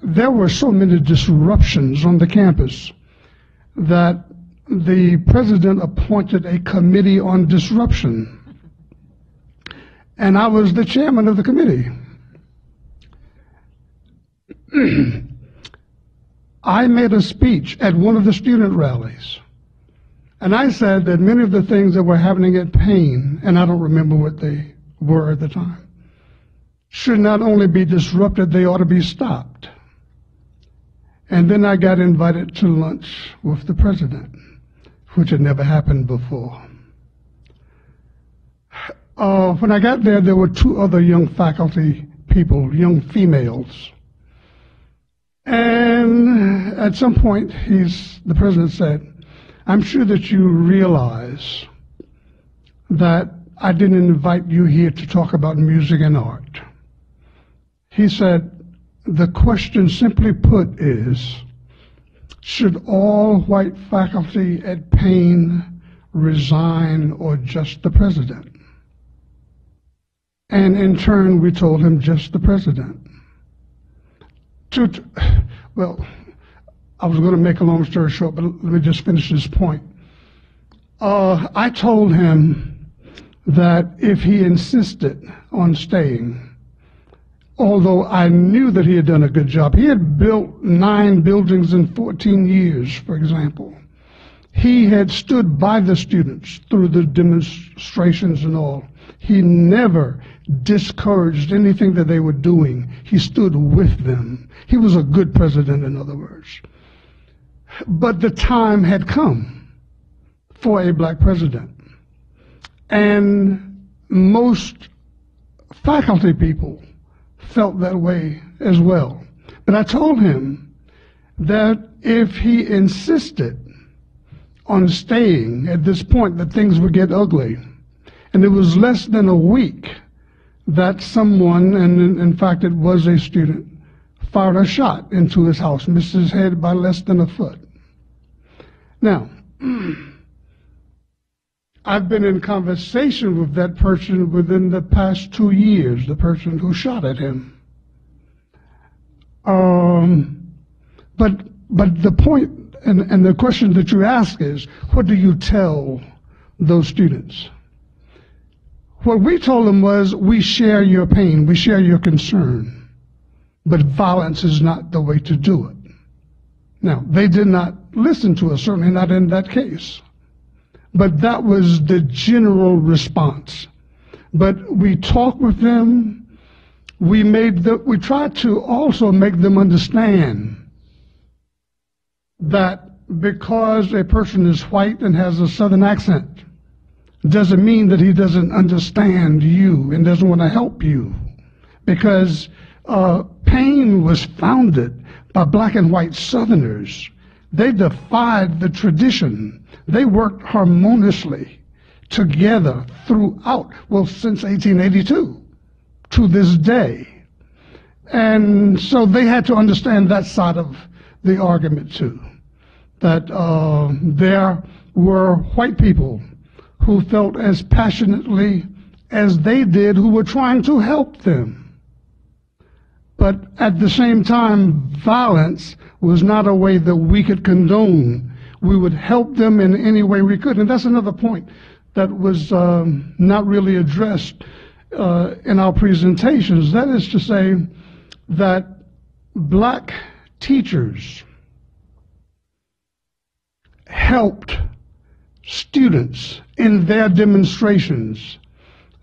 there were so many disruptions on the campus that the president appointed a committee on disruption. And I was the chairman of the committee. I made a speech at one of the student rallies. And I said that many of the things that were happening at Paine, and I don't remember what they were at the time, should not only be disrupted, they ought to be stopped. And then I got invited to lunch with the president, which had never happened before. Uh, when I got there, there were two other young faculty people, young females. And at some point, he's, the president said, "I'm sure that you realize that I didn't invite you here to talk about music and art." He said, "The question, simply put, is, should all white faculty at Paine resign or just the president?" And in turn, we told him just the president. To, well, I was going to make a long story short, but let me just finish this point. Uh, I told him that if he insisted on staying, although I knew that he had done a good job. He had built nine buildings in fourteen years, for example. He had stood by the students through the demonstrations and all. He never discouraged anything that they were doing. He stood with them. He was a good president, in other words. But the time had come for a black president. And most faculty people felt that way as well. But I told him that if he insisted on staying at this point, that things would get ugly. And it was less than a week that someone, and in, in fact it was a student, fired a shot into his house, missed his head by less than a foot. Now, I've been in conversation with that person within the past two years, the person who shot at him. Um, but but the point and, and the question that you ask is, what do you tell those students? What we told them was, we share your pain, we share your concern, but violence is not the way to do it. Now, they did not listen to us, certainly not in that case. But that was the general response. But we talked with them. We made the, we tried to also make them understand that because a person is white and has a Southern accent, doesn't mean that he doesn't understand you and doesn't want to help you. Because uh, Paine was founded by black and white Southerners. They defied the tradition. They worked harmoniously together throughout, well, since eighteen eighty-two to this day. And so they had to understand that side of the argument too, that uh, there were white people who felt as passionately as they did, who were trying to help them. But at the same time, violence was not a way that we could condone. We would help them in any way we could. And that's another point that was um, not really addressed uh, in our presentations. That is to say that black teachers helped students in their demonstrations.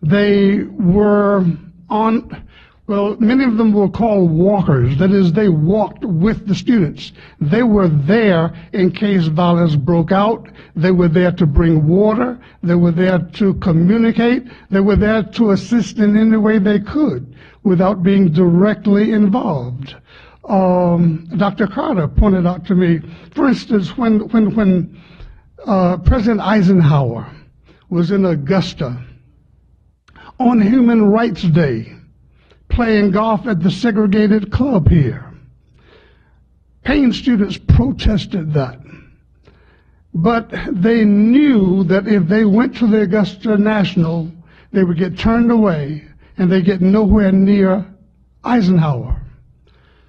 They were on, well, many of them were called walkers. That is, they walked with the students. They were there in case violence broke out. They were there to bring water. They were there to communicate. They were there to assist in any way they could without being directly involved. Um, Doctor Carter pointed out to me, for instance, when, when, when uh, President Eisenhower was in Augusta on Human Rights Day, playing golf at the segregated club here. Paine students protested that, but they knew that if they went to the Augusta National, they would get turned away and they get nowhere near Eisenhower.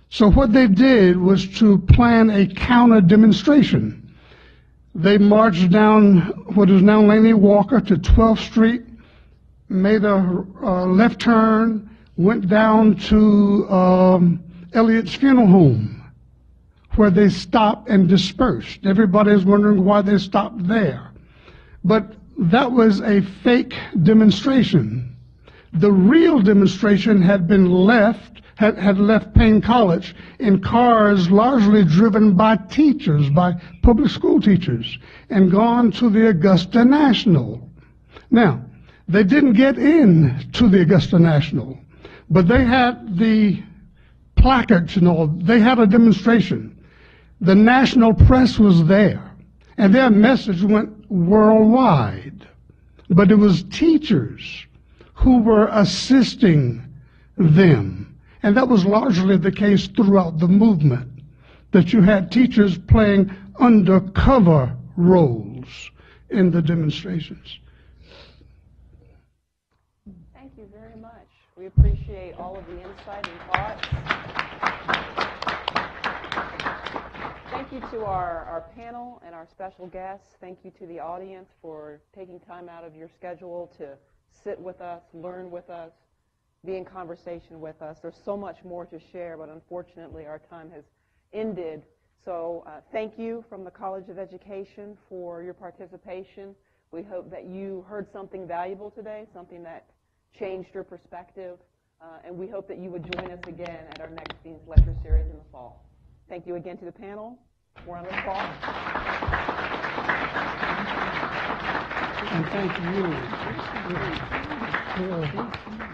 So what they did was to plan a counter demonstration. They marched down what is now Laney Walker to twelfth street, made a uh, left turn, went down to um, Elliot's funeral home, where they stopped and dispersed. Everybody's wondering why they stopped there. But that was a fake demonstration. The real demonstration had been left, had, had left Paine College in cars largely driven by teachers, by public school teachers, and gone to the Augusta National. Now, they didn't get in to the Augusta National, but they had the placards and all. They had a demonstration. The national press was there, and their message went worldwide. But it was teachers who were assisting them, and that was largely the case throughout the movement, that you had teachers playing undercover roles in the demonstrations. We appreciate all of the insight and thoughts. Thank you to our, our panel and our special guests. Thank you to the audience for taking time out of your schedule to sit with us, learn with us, be in conversation with us. There's so much more to share, but unfortunately our time has ended. So uh, thank you from the College of Education for your participation. We hope that you heard something valuable today, something that changed your perspective, uh, and we hope that you would join us again at our next Dean's Lecture Series in the fall. Thank you again to the panel. More on the fall. And thank you. Thank you. Thank you.